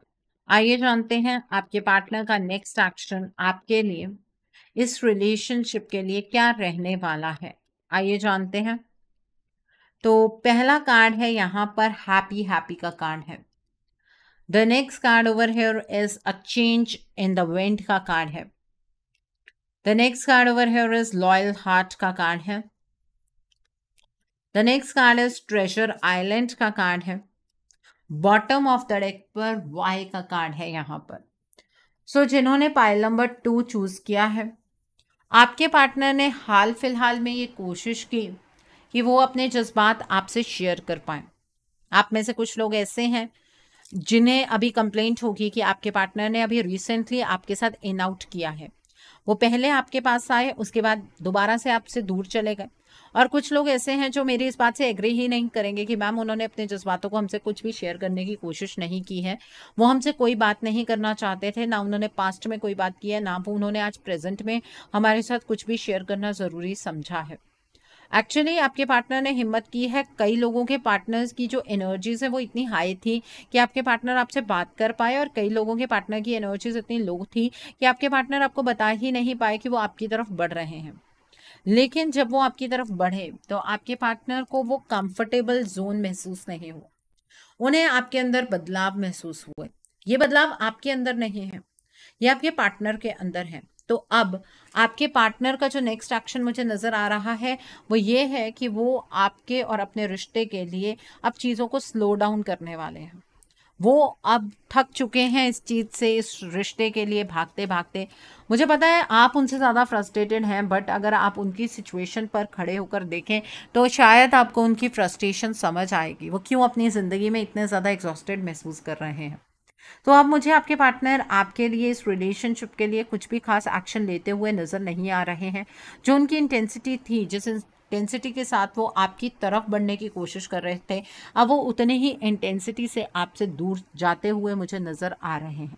आइए जानते हैं आपके पार्टनर का नेक्स्ट एक्शन आपके लिए इस रिलेशनशिप के लिए क्या रहने वाला है. आइए जानते हैं. तो पहला कार्ड है यहाँ पर हैप्पी हैप्पी का कार्ड है. The next card over here is a change in the wind का कार्ड है. The next card over here is loyal heart का कार्ड है. The next card is treasure island का कार्ड है. बॉटम ऑफ द डेक पर वाई का कार्ड है यहाँ पर. सो so, जिन्होंने पाइल नंबर टू चूज किया है आपके पार्टनर ने हाल फिलहाल में ये कोशिश की कि वो अपने जज्बात आपसे शेयर कर पाए. आप में से कुछ लोग ऐसे हैं जिन्हें अभी कंप्लेंट होगी कि आपके पार्टनर ने अभी रिसेंटली आपके साथ इन आउट किया है. वो पहले आपके पास आए उसके बाद दोबारा से आपसे दूर चले गए. और कुछ लोग ऐसे हैं जो मेरी इस बात से एग्री ही नहीं करेंगे कि मैम उन्होंने अपने जज्बातों को हमसे कुछ भी शेयर करने की कोशिश नहीं की है. वो हमसे कोई बात नहीं करना चाहते थे, ना उन्होंने पास्ट में कोई बात की है, ना वो उन्होंने आज प्रेजेंट में हमारे साथ कुछ भी शेयर करना ज़रूरी समझा है. एक्चुअली आपके पार्टनर ने हिम्मत की है. कई लोगों के पार्टनर्स की जो एनर्जीज है वो इतनी हाई थी कि आपके पार्टनर आपसे बात कर पाए, और कई लोगों के पार्टनर की एनर्जीज इतनी लो थी कि आपके पार्टनर आपको बता ही नहीं पाए कि वो आपकी तरफ बढ़ रहे हैं. लेकिन जब वो आपकी तरफ बढ़े तो आपके पार्टनर को वो कंफर्टेबल जोन महसूस नहीं हुआ. उन्हें आपके अंदर बदलाव महसूस हुए. ये बदलाव आपके अंदर नहीं है, ये आपके पार्टनर के अंदर है. तो अब आपके पार्टनर का जो नेक्स्ट एक्शन मुझे नज़र आ रहा है वो ये है कि वो आपके और अपने रिश्ते के लिए अब चीज़ों को स्लो डाउन करने वाले हैं. वो अब थक चुके हैं इस चीज़ से, इस रिश्ते के लिए भागते भागते. मुझे पता है आप उनसे ज़्यादा फ्रस्ट्रेटेड हैं, बट अगर आप उनकी सिचुएशन पर खड़े होकर देखें तो शायद आपको उनकी फ्रस्ट्रेशन समझ आएगी. वो क्यों अपनी ज़िंदगी में इतने ज़्यादा एग्जॉस्टेड महसूस कर रहे हैं. तो अब मुझे आपके पार्टनर आपके लिए इस रिलेशनशिप के लिए कुछ भी खास एक्शन लेते हुए नज़र नहीं आ रहे हैं. जो उनकी इंटेंसिटी थी, जिस इंटेंसिटी के साथ वो आपकी तरफ बढ़ने की कोशिश कर रहे थे, अब वो उतने ही इंटेंसिटी से आपसे दूर जाते हुए मुझे नज़र आ रहे हैं.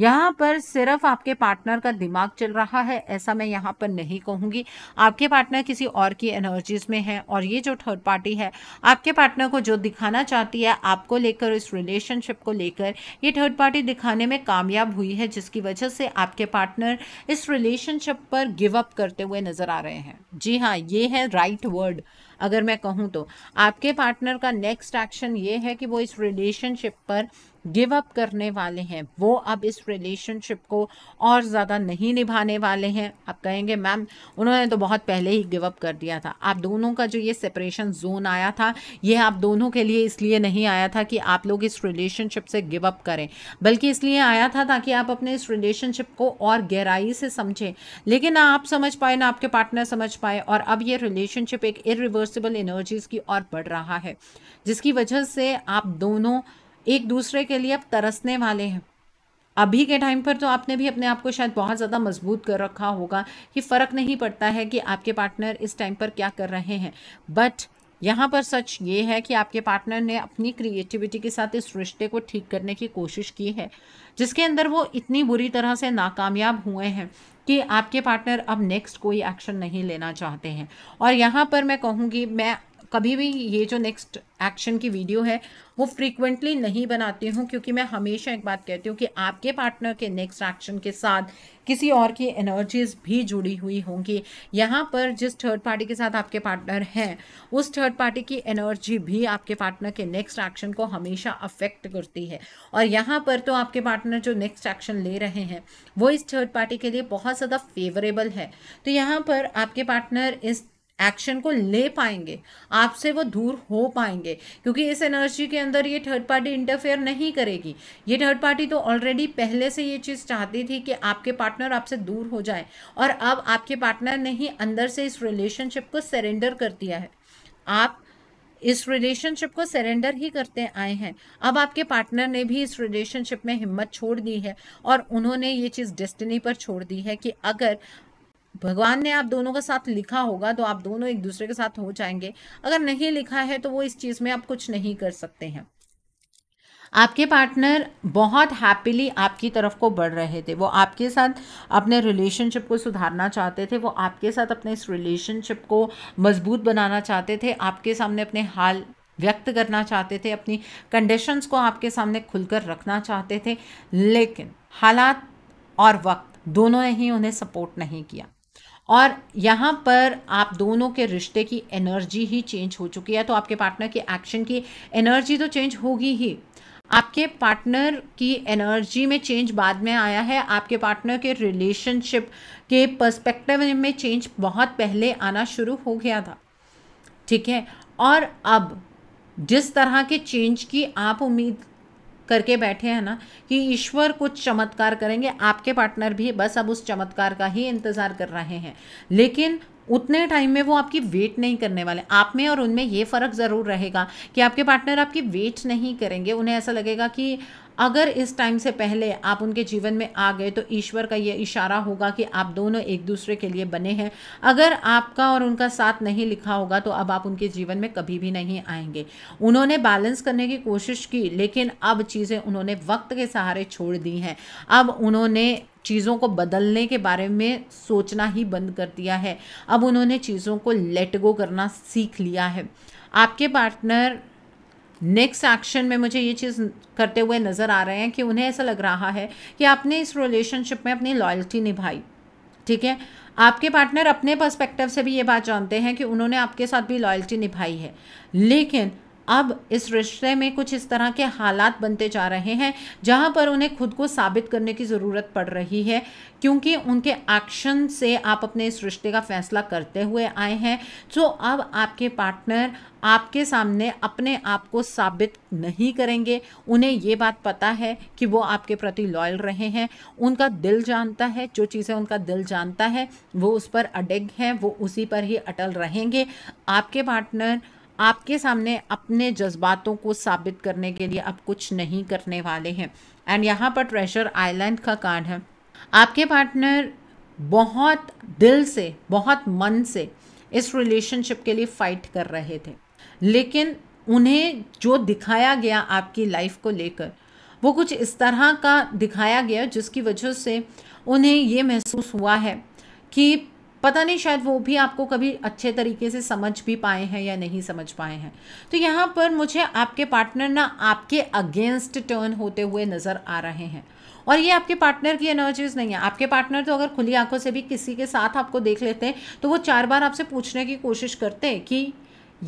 यहाँ पर सिर्फ आपके पार्टनर का दिमाग चल रहा है ऐसा मैं यहाँ पर नहीं कहूँगी. आपके पार्टनर किसी और की एनर्जीज में है, और ये जो थर्ड पार्टी है आपके पार्टनर को जो दिखाना चाहती है आपको लेकर, इस रिलेशनशिप को लेकर, ये थर्ड पार्टी दिखाने में कामयाब हुई है, जिसकी वजह से आपके पार्टनर इस रिलेशनशिप पर गिव अप करते हुए नज़र आ रहे हैं. जी हाँ, ये है राइट वर्ड. अगर मैं कहूँ तो आपके पार्टनर का नेक्स्ट एक्शन ये है कि वो इस रिलेशनशिप पर गिव अप करने वाले हैं. वो अब इस रिलेशनशिप को और ज़्यादा नहीं निभाने वाले हैं. आप कहेंगे मैम उन्होंने तो बहुत पहले ही गिव अप कर दिया था. आप दोनों का जो ये सेपरेशन जोन आया था ये आप दोनों के लिए इसलिए नहीं आया था कि आप लोग इस रिलेशनशिप से गिव अप करें, बल्कि इसलिए आया था ताकि आप अपने इस रिलेशनशिप को और गहराई से समझें. लेकिन ना आप समझ पाए ना आपके पार्टनर समझ पाए, और अब ये रिलेशनशिप एक इरिवर्सिबल एनर्जीज की ओर बढ़ रहा है, जिसकी वजह से आप दोनों एक दूसरे के लिए अब तरसने वाले हैं. अभी के टाइम पर तो आपने भी अपने आप को शायद बहुत ज़्यादा मजबूत कर रखा होगा कि फ़र्क नहीं पड़ता है कि आपके पार्टनर इस टाइम पर क्या कर रहे हैं. बट यहाँ पर सच ये है कि आपके पार्टनर ने अपनी क्रिएटिविटी के साथ इस रिश्ते को ठीक करने की कोशिश की है, जिसके अंदर वो इतनी बुरी तरह से नाकामयाब हुए हैं कि आपके पार्टनर अब नेक्स्ट कोई एक्शन नहीं लेना चाहते हैं. और यहाँ पर मैं कहूँगी, मैं कभी भी ये जो नेक्स्ट एक्शन की वीडियो है वो फ्रीक्वेंटली नहीं बनाती हूँ, क्योंकि मैं हमेशा एक बात कहती हूँ कि आपके पार्टनर के नेक्स्ट एक्शन के साथ किसी और की एनर्जीज भी जुड़ी हुई होंगी. यहाँ पर जिस थर्ड पार्टी के साथ आपके पार्टनर हैं उस थर्ड पार्टी की एनर्जी भी आपके पार्टनर के नेक्स्ट एक्शन को हमेशा अफेक्ट करती है. और यहाँ पर तो आपके पार्टनर जो नेक्स्ट एक्शन ले रहे हैं वो इस थर्ड पार्टी के लिए बहुत ज़्यादा फेवरेबल है. तो यहाँ पर आपके पार्टनर इस एक्शन को ले पाएंगे, आपसे वो दूर हो पाएंगे, क्योंकि इस एनर्जी के अंदर ये थर्ड पार्टी इंटरफेयर नहीं करेगी. ये थर्ड पार्टी तो ऑलरेडी पहले से ये चीज़ चाहती थी कि आपके पार्टनर आपसे दूर हो जाए, और अब आपके पार्टनर ने ही अंदर से इस रिलेशनशिप को सरेंडर कर दिया है. आप इस रिलेशनशिप को सरेंडर ही करते आए हैं। अब आपके पार्टनर ने भी इस रिलेशनशिप में हिम्मत छोड़ दी है और उन्होंने ये चीज़ डेस्टिनी पर छोड़ दी है कि अगर भगवान ने आप दोनों का साथ लिखा होगा तो आप दोनों एक दूसरे के साथ हो जाएंगे, अगर नहीं लिखा है तो वो इस चीज़ में आप कुछ नहीं कर सकते हैं। आपके पार्टनर बहुत हैप्पीली आपकी तरफ को बढ़ रहे थे, वो आपके साथ अपने रिलेशनशिप को सुधारना चाहते थे, वो आपके साथ अपने इस रिलेशनशिप को मजबूत बनाना चाहते थे, आपके सामने अपने हाल व्यक्त करना चाहते थे, अपनी कंडीशंस को आपके सामने खुलकर रखना चाहते थे, लेकिन हालात और वक्त दोनों ने ही उन्हें सपोर्ट नहीं किया और यहाँ पर आप दोनों के रिश्ते की एनर्जी ही चेंज हो चुकी है। तो आपके पार्टनर के एक्शन की एनर्जी तो चेंज होगी ही, आपके पार्टनर की एनर्जी में चेंज बाद में आया है। आपके पार्टनर के रिलेशनशिप के पर्सपेक्टिव में चेंज बहुत पहले आना शुरू हो गया था, ठीक है। और अब जिस तरह के चेंज की आप उम्मीद करके बैठे हैं ना कि ईश्वर कुछ चमत्कार करेंगे, आपके पार्टनर भी बस अब उस चमत्कार का ही इंतज़ार कर रहे हैं, लेकिन उतने टाइम में वो आपकी वेट नहीं करने वाले। आप में और उनमें ये फ़र्क ज़रूर रहेगा कि आपके पार्टनर आपकी वेट नहीं करेंगे, उन्हें ऐसा लगेगा कि अगर इस टाइम से पहले आप उनके जीवन में आ गए तो ईश्वर का ये इशारा होगा कि आप दोनों एक दूसरे के लिए बने हैं, अगर आपका और उनका साथ नहीं लिखा होगा तो अब आप उनके जीवन में कभी भी नहीं आएंगे। उन्होंने बैलेंस करने की कोशिश की, लेकिन अब चीज़ें उन्होंने वक्त के सहारे छोड़ दी हैं। अब उन्होंने चीज़ों को बदलने के बारे में सोचना ही बंद कर दिया है, अब उन्होंने चीज़ों को लेट गो करना सीख लिया है। आपके पार्टनर नेक्स्ट एक्शन में मुझे ये चीज़ करते हुए नज़र आ रहे हैं कि उन्हें ऐसा लग रहा है कि आपने इस रिलेशनशिप में अपनी लॉयल्टी निभाई, ठीक है। आपके पार्टनर अपने पर्सपेक्टिव से भी ये बात जानते हैं कि उन्होंने आपके साथ भी लॉयल्टी निभाई है, लेकिन अब इस रिश्ते में कुछ इस तरह के हालात बनते जा रहे हैं जहां पर उन्हें खुद को साबित करने की ज़रूरत पड़ रही है, क्योंकि उनके एक्शन से आप अपने इस रिश्ते का फैसला करते हुए आए हैं। तो अब आपके पार्टनर आपके सामने अपने आप को साबित नहीं करेंगे, उन्हें ये बात पता है कि वो आपके प्रति लॉयल रहे हैं, उनका दिल जानता है, जो चीज़ें उनका दिल जानता है वो उस पर अडिग हैं, वो उसी पर ही अटल रहेंगे। आपके पार्टनर आपके सामने अपने जज्बातों को साबित करने के लिए अब कुछ नहीं करने वाले हैं। एंड यहाँ पर ट्रेजर आइलैंड का कार्ड है। आपके पार्टनर बहुत दिल से, बहुत मन से इस रिलेशनशिप के लिए फाइट कर रहे थे, लेकिन उन्हें जो दिखाया गया आपकी लाइफ को लेकर वो कुछ इस तरह का दिखाया गया जिसकी वजह से उन्हें ये महसूस हुआ है कि पता नहीं शायद वो भी आपको कभी अच्छे तरीके से समझ भी पाए हैं या नहीं समझ पाए हैं। तो यहाँ पर मुझे आपके पार्टनर ना आपके अगेंस्ट टर्न होते हुए नज़र आ रहे हैं और ये आपके पार्टनर की एनर्जीज नहीं है। आपके पार्टनर तो अगर खुली आंखों से भी किसी के साथ आपको देख लेते हैं तो वो चार बार आपसे पूछने की कोशिश करते हैं कि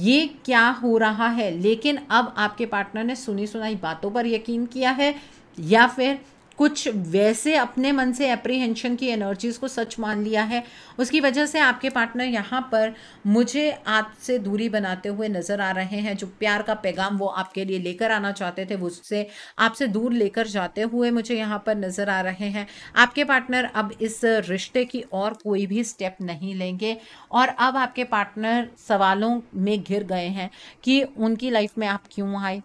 ये क्या हो रहा है, लेकिन अब आपके पार्टनर ने सुनी सुनाई बातों पर यकीन किया है या फिर कुछ वैसे अपने मन से एप्रीहेंशन की एनर्जीज़ को सच मान लिया है। उसकी वजह से आपके पार्टनर यहाँ पर मुझे आपसे दूरी बनाते हुए नज़र आ रहे हैं। जो प्यार का पैगाम वो आपके लिए लेकर आना चाहते थे वो उससे आपसे दूर लेकर जाते हुए मुझे यहाँ पर नज़र आ रहे हैं। आपके पार्टनर अब इस रिश्ते की और कोई भी स्टेप नहीं लेंगे और अब आपके पार्टनर सवालों में घिर गए हैं कि उनकी लाइफ में आप क्यों आए।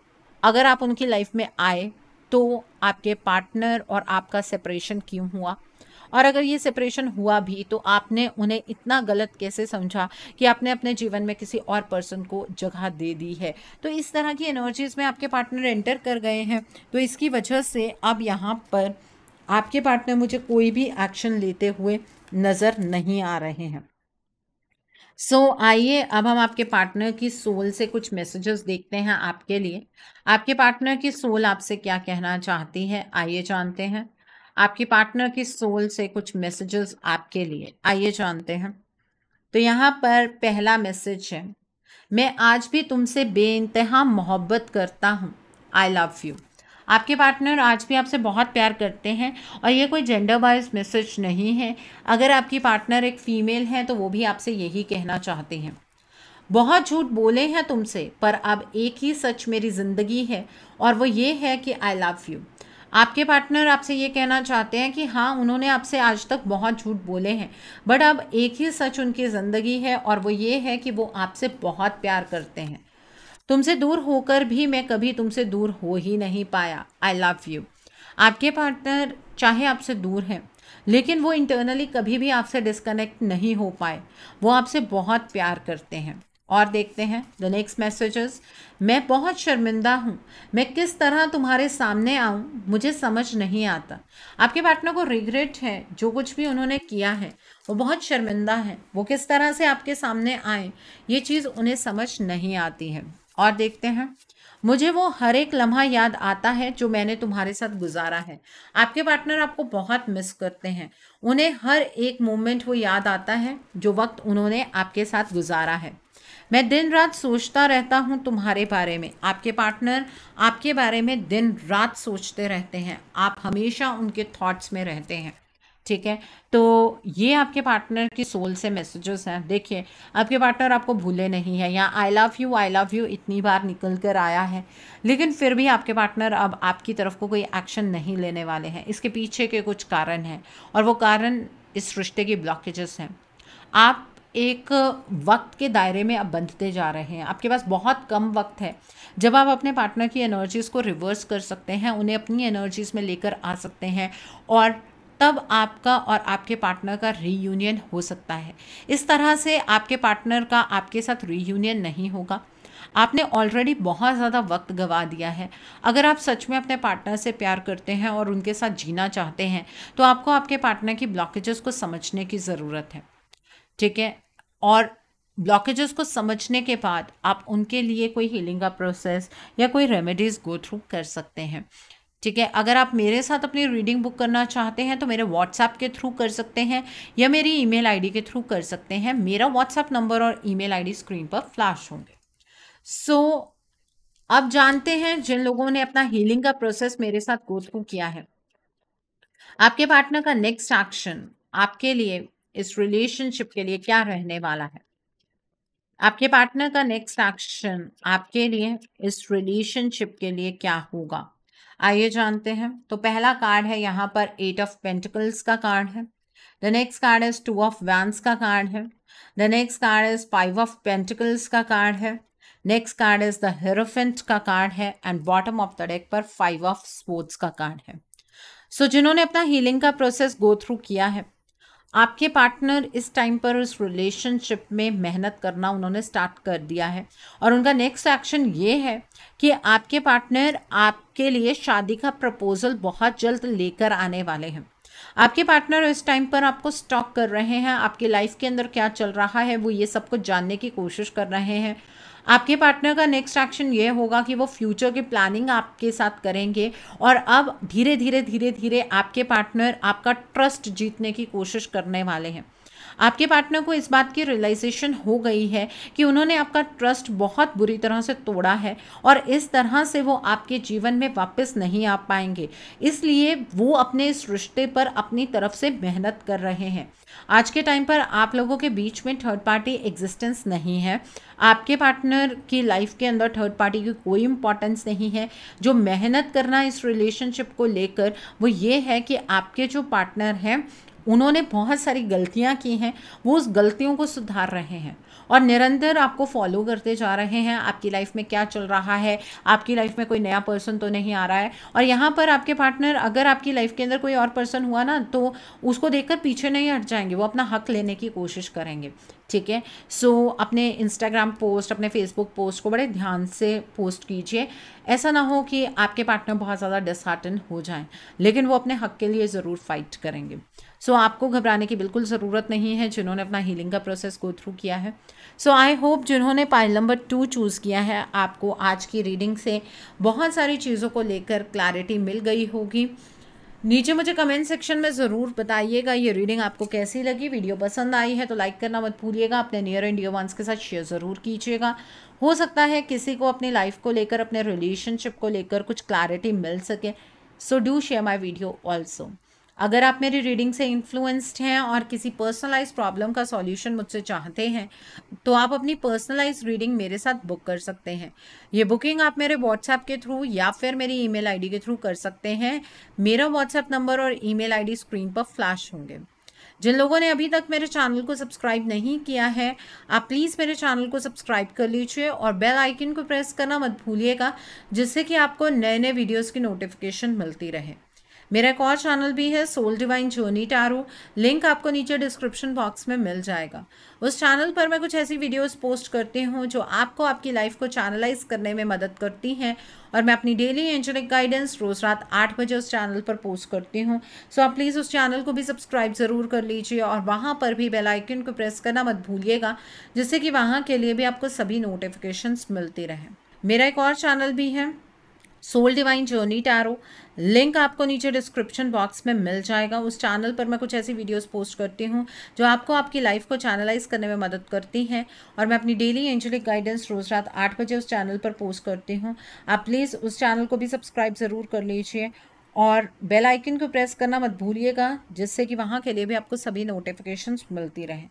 अगर आप उनकी लाइफ में आए तो आपके पार्टनर और आपका सेपरेशन क्यों हुआ, और अगर ये सेपरेशन हुआ भी तो आपने उन्हें इतना गलत कैसे समझा कि आपने अपने जीवन में किसी और पर्सन को जगह दे दी है। तो इस तरह की एनर्जीज़ में आपके पार्टनर एंटर कर गए हैं। तो इसकी वजह से अब यहाँ पर आपके पार्टनर मुझे कोई भी एक्शन लेते हुए नज़र नहीं आ रहे हैं। सो so, आइए अब हम आपके पार्टनर की सोल से कुछ मैसेजेस देखते हैं आपके लिए। आपके पार्टनर की सोल आपसे क्या कहना चाहती है, आइए जानते हैं। आपके पार्टनर की सोल से कुछ मैसेजेस आपके लिए, आइए जानते हैं। तो यहाँ पर पहला मैसेज है, मैं आज भी तुमसे बेइंतहा मोहब्बत करता हूँ, आई लव यू। आपके पार्टनर आज भी आपसे बहुत प्यार करते हैं और ये कोई जेंडर बायस मैसेज नहीं है। अगर आपकी पार्टनर एक फ़ीमेल है तो वो भी आपसे यही कहना चाहते हैं। बहुत झूठ बोले हैं तुमसे, पर अब एक ही सच मेरी ज़िंदगी है और वो ये है कि आई लव यू। आपके पार्टनर आपसे ये कहना चाहते हैं कि हाँ, उन्होंने आपसे आज तक बहुत झूठ बोले हैं, बट अब एक ही सच उनकी ज़िंदगी है और वो ये है कि वो आपसे बहुत प्यार करते हैं। तुमसे दूर होकर भी मैं कभी तुमसे दूर हो ही नहीं पाया। I love you. आपके पार्टनर चाहे आपसे दूर हैं लेकिन वो इंटरनली कभी भी आपसे डिस्कनेक्ट नहीं हो पाए, वो आपसे बहुत प्यार करते हैं। और देखते हैं द नेक्स्ट मैसेजेस। मैं बहुत शर्मिंदा हूँ, मैं किस तरह तुम्हारे सामने आऊँ मुझे समझ नहीं आता। आपके पार्टनर को रिग्रेट है, जो कुछ भी उन्होंने किया है वो बहुत शर्मिंदा है, वो किस तरह से आपके सामने आए ये चीज़ उन्हें समझ नहीं आती है। और देखते हैं, मुझे वो हर एक लम्हा याद आता है जो मैंने तुम्हारे साथ गुजारा है। आपके पार्टनर आपको बहुत मिस करते हैं, उन्हें हर एक मोमेंट वो याद आता है जो वक्त उन्होंने आपके साथ गुजारा है। मैं दिन रात सोचता रहता हूँ तुम्हारे बारे में। आपके पार्टनर आपके बारे में दिन रात सोचते रहते हैं, आप हमेशा उनके थॉट्स में रहते हैं। ठीक है, तो ये आपके पार्टनर की सोल से मैसेजेस हैं। देखिए, आपके पार्टनर आपको भूले नहीं है। यहाँ I love you I love you इतनी बार निकल कर आया है लेकिन फिर भी आपके पार्टनर अब आपकी तरफ को कोई एक्शन नहीं लेने वाले हैं। इसके पीछे के कुछ कारण हैं और वो कारण इस रिश्ते की ब्लॉकेजेस हैं। आप एक वक्त के दायरे में अब बंधते जा रहे हैं। आपके पास बहुत कम वक्त है जब आप अपने पार्टनर की एनर्जीज़ को रिवर्स कर सकते हैं, उन्हें अपनी एनर्जीज़ में लेकर आ सकते हैं और तब आपका और आपके पार्टनर का रीयूनियन हो सकता है। इस तरह से आपके पार्टनर का आपके साथ रीयूनियन नहीं होगा। आपने ऑलरेडी बहुत ज़्यादा वक्त गवा दिया है। अगर आप सच में अपने पार्टनर से प्यार करते हैं और उनके साथ जीना चाहते हैं तो आपको आपके पार्टनर की ब्लॉकेजेस को समझने की ज़रूरत है। ठीक है, और ब्लॉकेजेस को समझने के बाद आप उनके लिए कोई हीलिंग का प्रोसेस या कोई रेमेडीज़ गो थ्रू कर सकते हैं। ठीक है, अगर आप मेरे साथ अपनी रीडिंग बुक करना चाहते हैं तो मेरे व्हाट्सएप के थ्रू कर सकते हैं या मेरी ईमेल आईडी के थ्रू कर सकते हैं। मेरा व्हाट्सएप नंबर और ईमेल आईडी स्क्रीन पर फ्लैश होंगे। सो so, अब जानते हैं जिन लोगों ने अपना हीलिंग का प्रोसेस मेरे साथ गो थ्रू किया है, आपके पार्टनर का नेक्स्ट एक्शन आपके लिए इस रिलेशनशिप के लिए क्या रहने वाला है। आपके पार्टनर का नेक्स्ट एक्शन आपके लिए इस रिलेशनशिप के लिए क्या होगा, आइए जानते हैं। तो पहला कार्ड है यहाँ पर एट ऑफ पेंटिकल्स का कार्ड है। The next card is two of wands का कार्ड है। The next card is five of pentacles का कार्ड है। Next card is the hierophant का कार्ड है and bottom of the deck पर फाइव ऑफ स्पोर्ट्स का कार्ड है। सो so, जिन्होंने अपना हीलिंग का प्रोसेस गो थ्रू किया है, आपके पार्टनर इस टाइम पर उस रिलेशनशिप में मेहनत करना उन्होंने स्टार्ट कर दिया है और उनका नेक्स्ट एक्शन ये है कि आपके पार्टनर आपके लिए शादी का प्रपोजल बहुत जल्द लेकर आने वाले हैं। आपके पार्टनर इस टाइम पर आपको स्टॉक कर रहे हैं, आपकी लाइफ के अंदर क्या चल रहा है वो ये सब कुछ जानने की कोशिश कर रहे हैं। आपके पार्टनर का नेक्स्ट एक्शन ये होगा कि वो फ्यूचर की प्लानिंग आपके साथ करेंगे और अब धीरे धीरे धीरे धीरे आपके पार्टनर आपका ट्रस्ट जीतने की कोशिश करने वाले हैं। आपके पार्टनर को इस बात की रियलाइजेशन हो गई है कि उन्होंने आपका ट्रस्ट बहुत बुरी तरह से तोड़ा है और इस तरह से वो आपके जीवन में वापस नहीं आ पाएंगे, इसलिए वो अपने इस रिश्ते पर अपनी तरफ से मेहनत कर रहे हैं। आज के टाइम पर आप लोगों के बीच में थर्ड पार्टी एग्जिस्टेंस नहीं है, आपके पार्टनर की लाइफ के अंदर थर्ड पार्टी की कोई इंपॉर्टेंस नहीं है। जो मेहनत करना इस रिलेशनशिप को लेकर वो ये है कि आपके जो पार्टनर हैं उन्होंने बहुत सारी गलतियां की हैं, वो उस गलतियों को सुधार रहे हैं और निरंतर आपको फॉलो करते जा रहे हैं। आपकी लाइफ में क्या चल रहा है, आपकी लाइफ में कोई नया पर्सन तो नहीं आ रहा है। और यहाँ पर आपके पार्टनर अगर आपकी लाइफ के अंदर कोई और पर्सन हुआ ना तो उसको देखकर पीछे नहीं हट जाएंगे, वो अपना हक लेने की कोशिश करेंगे। ठीक है, सो अपने इंस्टाग्राम पोस्ट, अपने फेसबुक पोस्ट को बड़े ध्यान से पोस्ट कीजिए। ऐसा ना हो कि आपके पार्टनर बहुत ज़्यादा डिसहार्टन हो जाएं, लेकिन वो अपने हक के लिए ज़रूर फाइट करेंगे। सो so, आपको घबराने की बिल्कुल ज़रूरत नहीं है जिन्होंने अपना हीलिंग का प्रोसेस गो थ्रू किया है। सो आई होप जिन्होंने पाइल नंबर टू चूज़ किया है आपको आज की रीडिंग से बहुत सारी चीज़ों को लेकर क्लैरिटी मिल गई होगी। नीचे मुझे कमेंट सेक्शन में ज़रूर बताइएगा ये रीडिंग आपको कैसी लगी। वीडियो पसंद आई है तो लाइक करना मत भूलिएगा, अपने नियर एंड डियर वंस के साथ शेयर ज़रूर कीजिएगा। हो सकता है किसी को अपनी लाइफ को लेकर, अपने रिलेशनशिप को लेकर कुछ क्लैरिटी मिल सके। So do share my video also. अगर आप मेरी रीडिंग से इन्फ्लुएंस्ड हैं और किसी पर्सनलाइज प्रॉब्लम का सॉल्यूशन मुझसे चाहते हैं तो आप अपनी पर्सनलाइज रीडिंग मेरे साथ बुक कर सकते हैं। ये बुकिंग आप मेरे व्हाट्सएप के थ्रू या फिर मेरी ईमेल आईडी के थ्रू कर सकते हैं। मेरा व्हाट्सएप नंबर और ईमेल आईडी स्क्रीन पर फ्लैश होंगे। जिन लोगों ने अभी तक मेरे चैनल को सब्सक्राइब नहीं किया है, आप प्लीज़ मेरे चैनल को सब्सक्राइब कर लीजिए और बेल आइकन को प्रेस करना मत भूलिएगा, जिससे कि आपको नए नए वीडियोज़ की नोटिफिकेशन मिलती रहे। मेरा एक और चैनल भी है soul divine journey tarot, link आपको नीचे डिस्क्रिप्शन बॉक्स में मिल जाएगा। उस चैनल पर मैं कुछ ऐसी वीडियोस पोस्ट करती हूँ जो आपको आपकी लाइफ को चैनलाइज करने में मदद करती हैं, और मैं अपनी डेली एंजलिक गाइडेंस रोज़ रात आठ बजे उस चैनल पर पोस्ट करती हूँ। सो आप प्लीज़ उस चैनल को भी सब्सक्राइब ज़रूर कर लीजिए और वहाँ पर भी बेल आइकन को प्रेस करना मत भूलिएगा, जिससे कि वहाँ के लिए भी आपको सभी नोटिफिकेशंस मिलती रहें। मेरा एक और चैनल भी है soul divine journey tarot, link आपको नीचे डिस्क्रिप्शन बॉक्स में मिल जाएगा। उस चैनल पर मैं कुछ ऐसी वीडियोस पोस्ट करती हूँ जो आपको आपकी लाइफ को चैनलाइज करने में मदद करती हैं, और मैं अपनी डेली एंजलिक गाइडेंस रोज़ रात आठ बजे उस चैनल पर पोस्ट करती हूँ। आप प्लीज़ उस चैनल को भी सब्सक्राइब ज़रूर कर लीजिए और बेल आइकन को प्रेस करना मत भूलिएगा, जिससे कि वहाँ के लिए भी आपको सभी नोटिफिकेशंस मिलती रहें।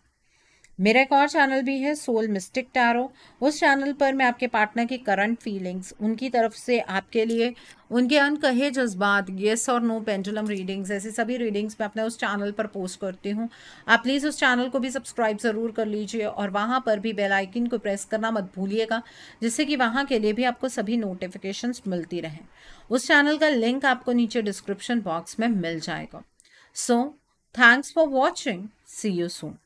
मेरा एक और चैनल भी है सोल मिस्टिक टैरो। उस चैनल पर मैं आपके पार्टनर की करंट फीलिंग्स, उनकी तरफ से आपके लिए उनके अनकहे जज्बात, येस और नो पेंडुलम रीडिंग्स, ऐसी सभी रीडिंग्स मैं अपने उस चैनल पर पोस्ट करती हूँ। आप प्लीज़ उस चैनल को भी सब्सक्राइब ज़रूर कर लीजिए और वहाँ पर भी बेल आइकन को प्रेस करना मत भूलिएगा, जिससे कि वहाँ के लिए भी आपको सभी नोटिफिकेशंस मिलती रहें। उस चैनल का लिंक आपको नीचे डिस्क्रिप्शन बॉक्स में मिल जाएगा। So thanks for watching, see you soon.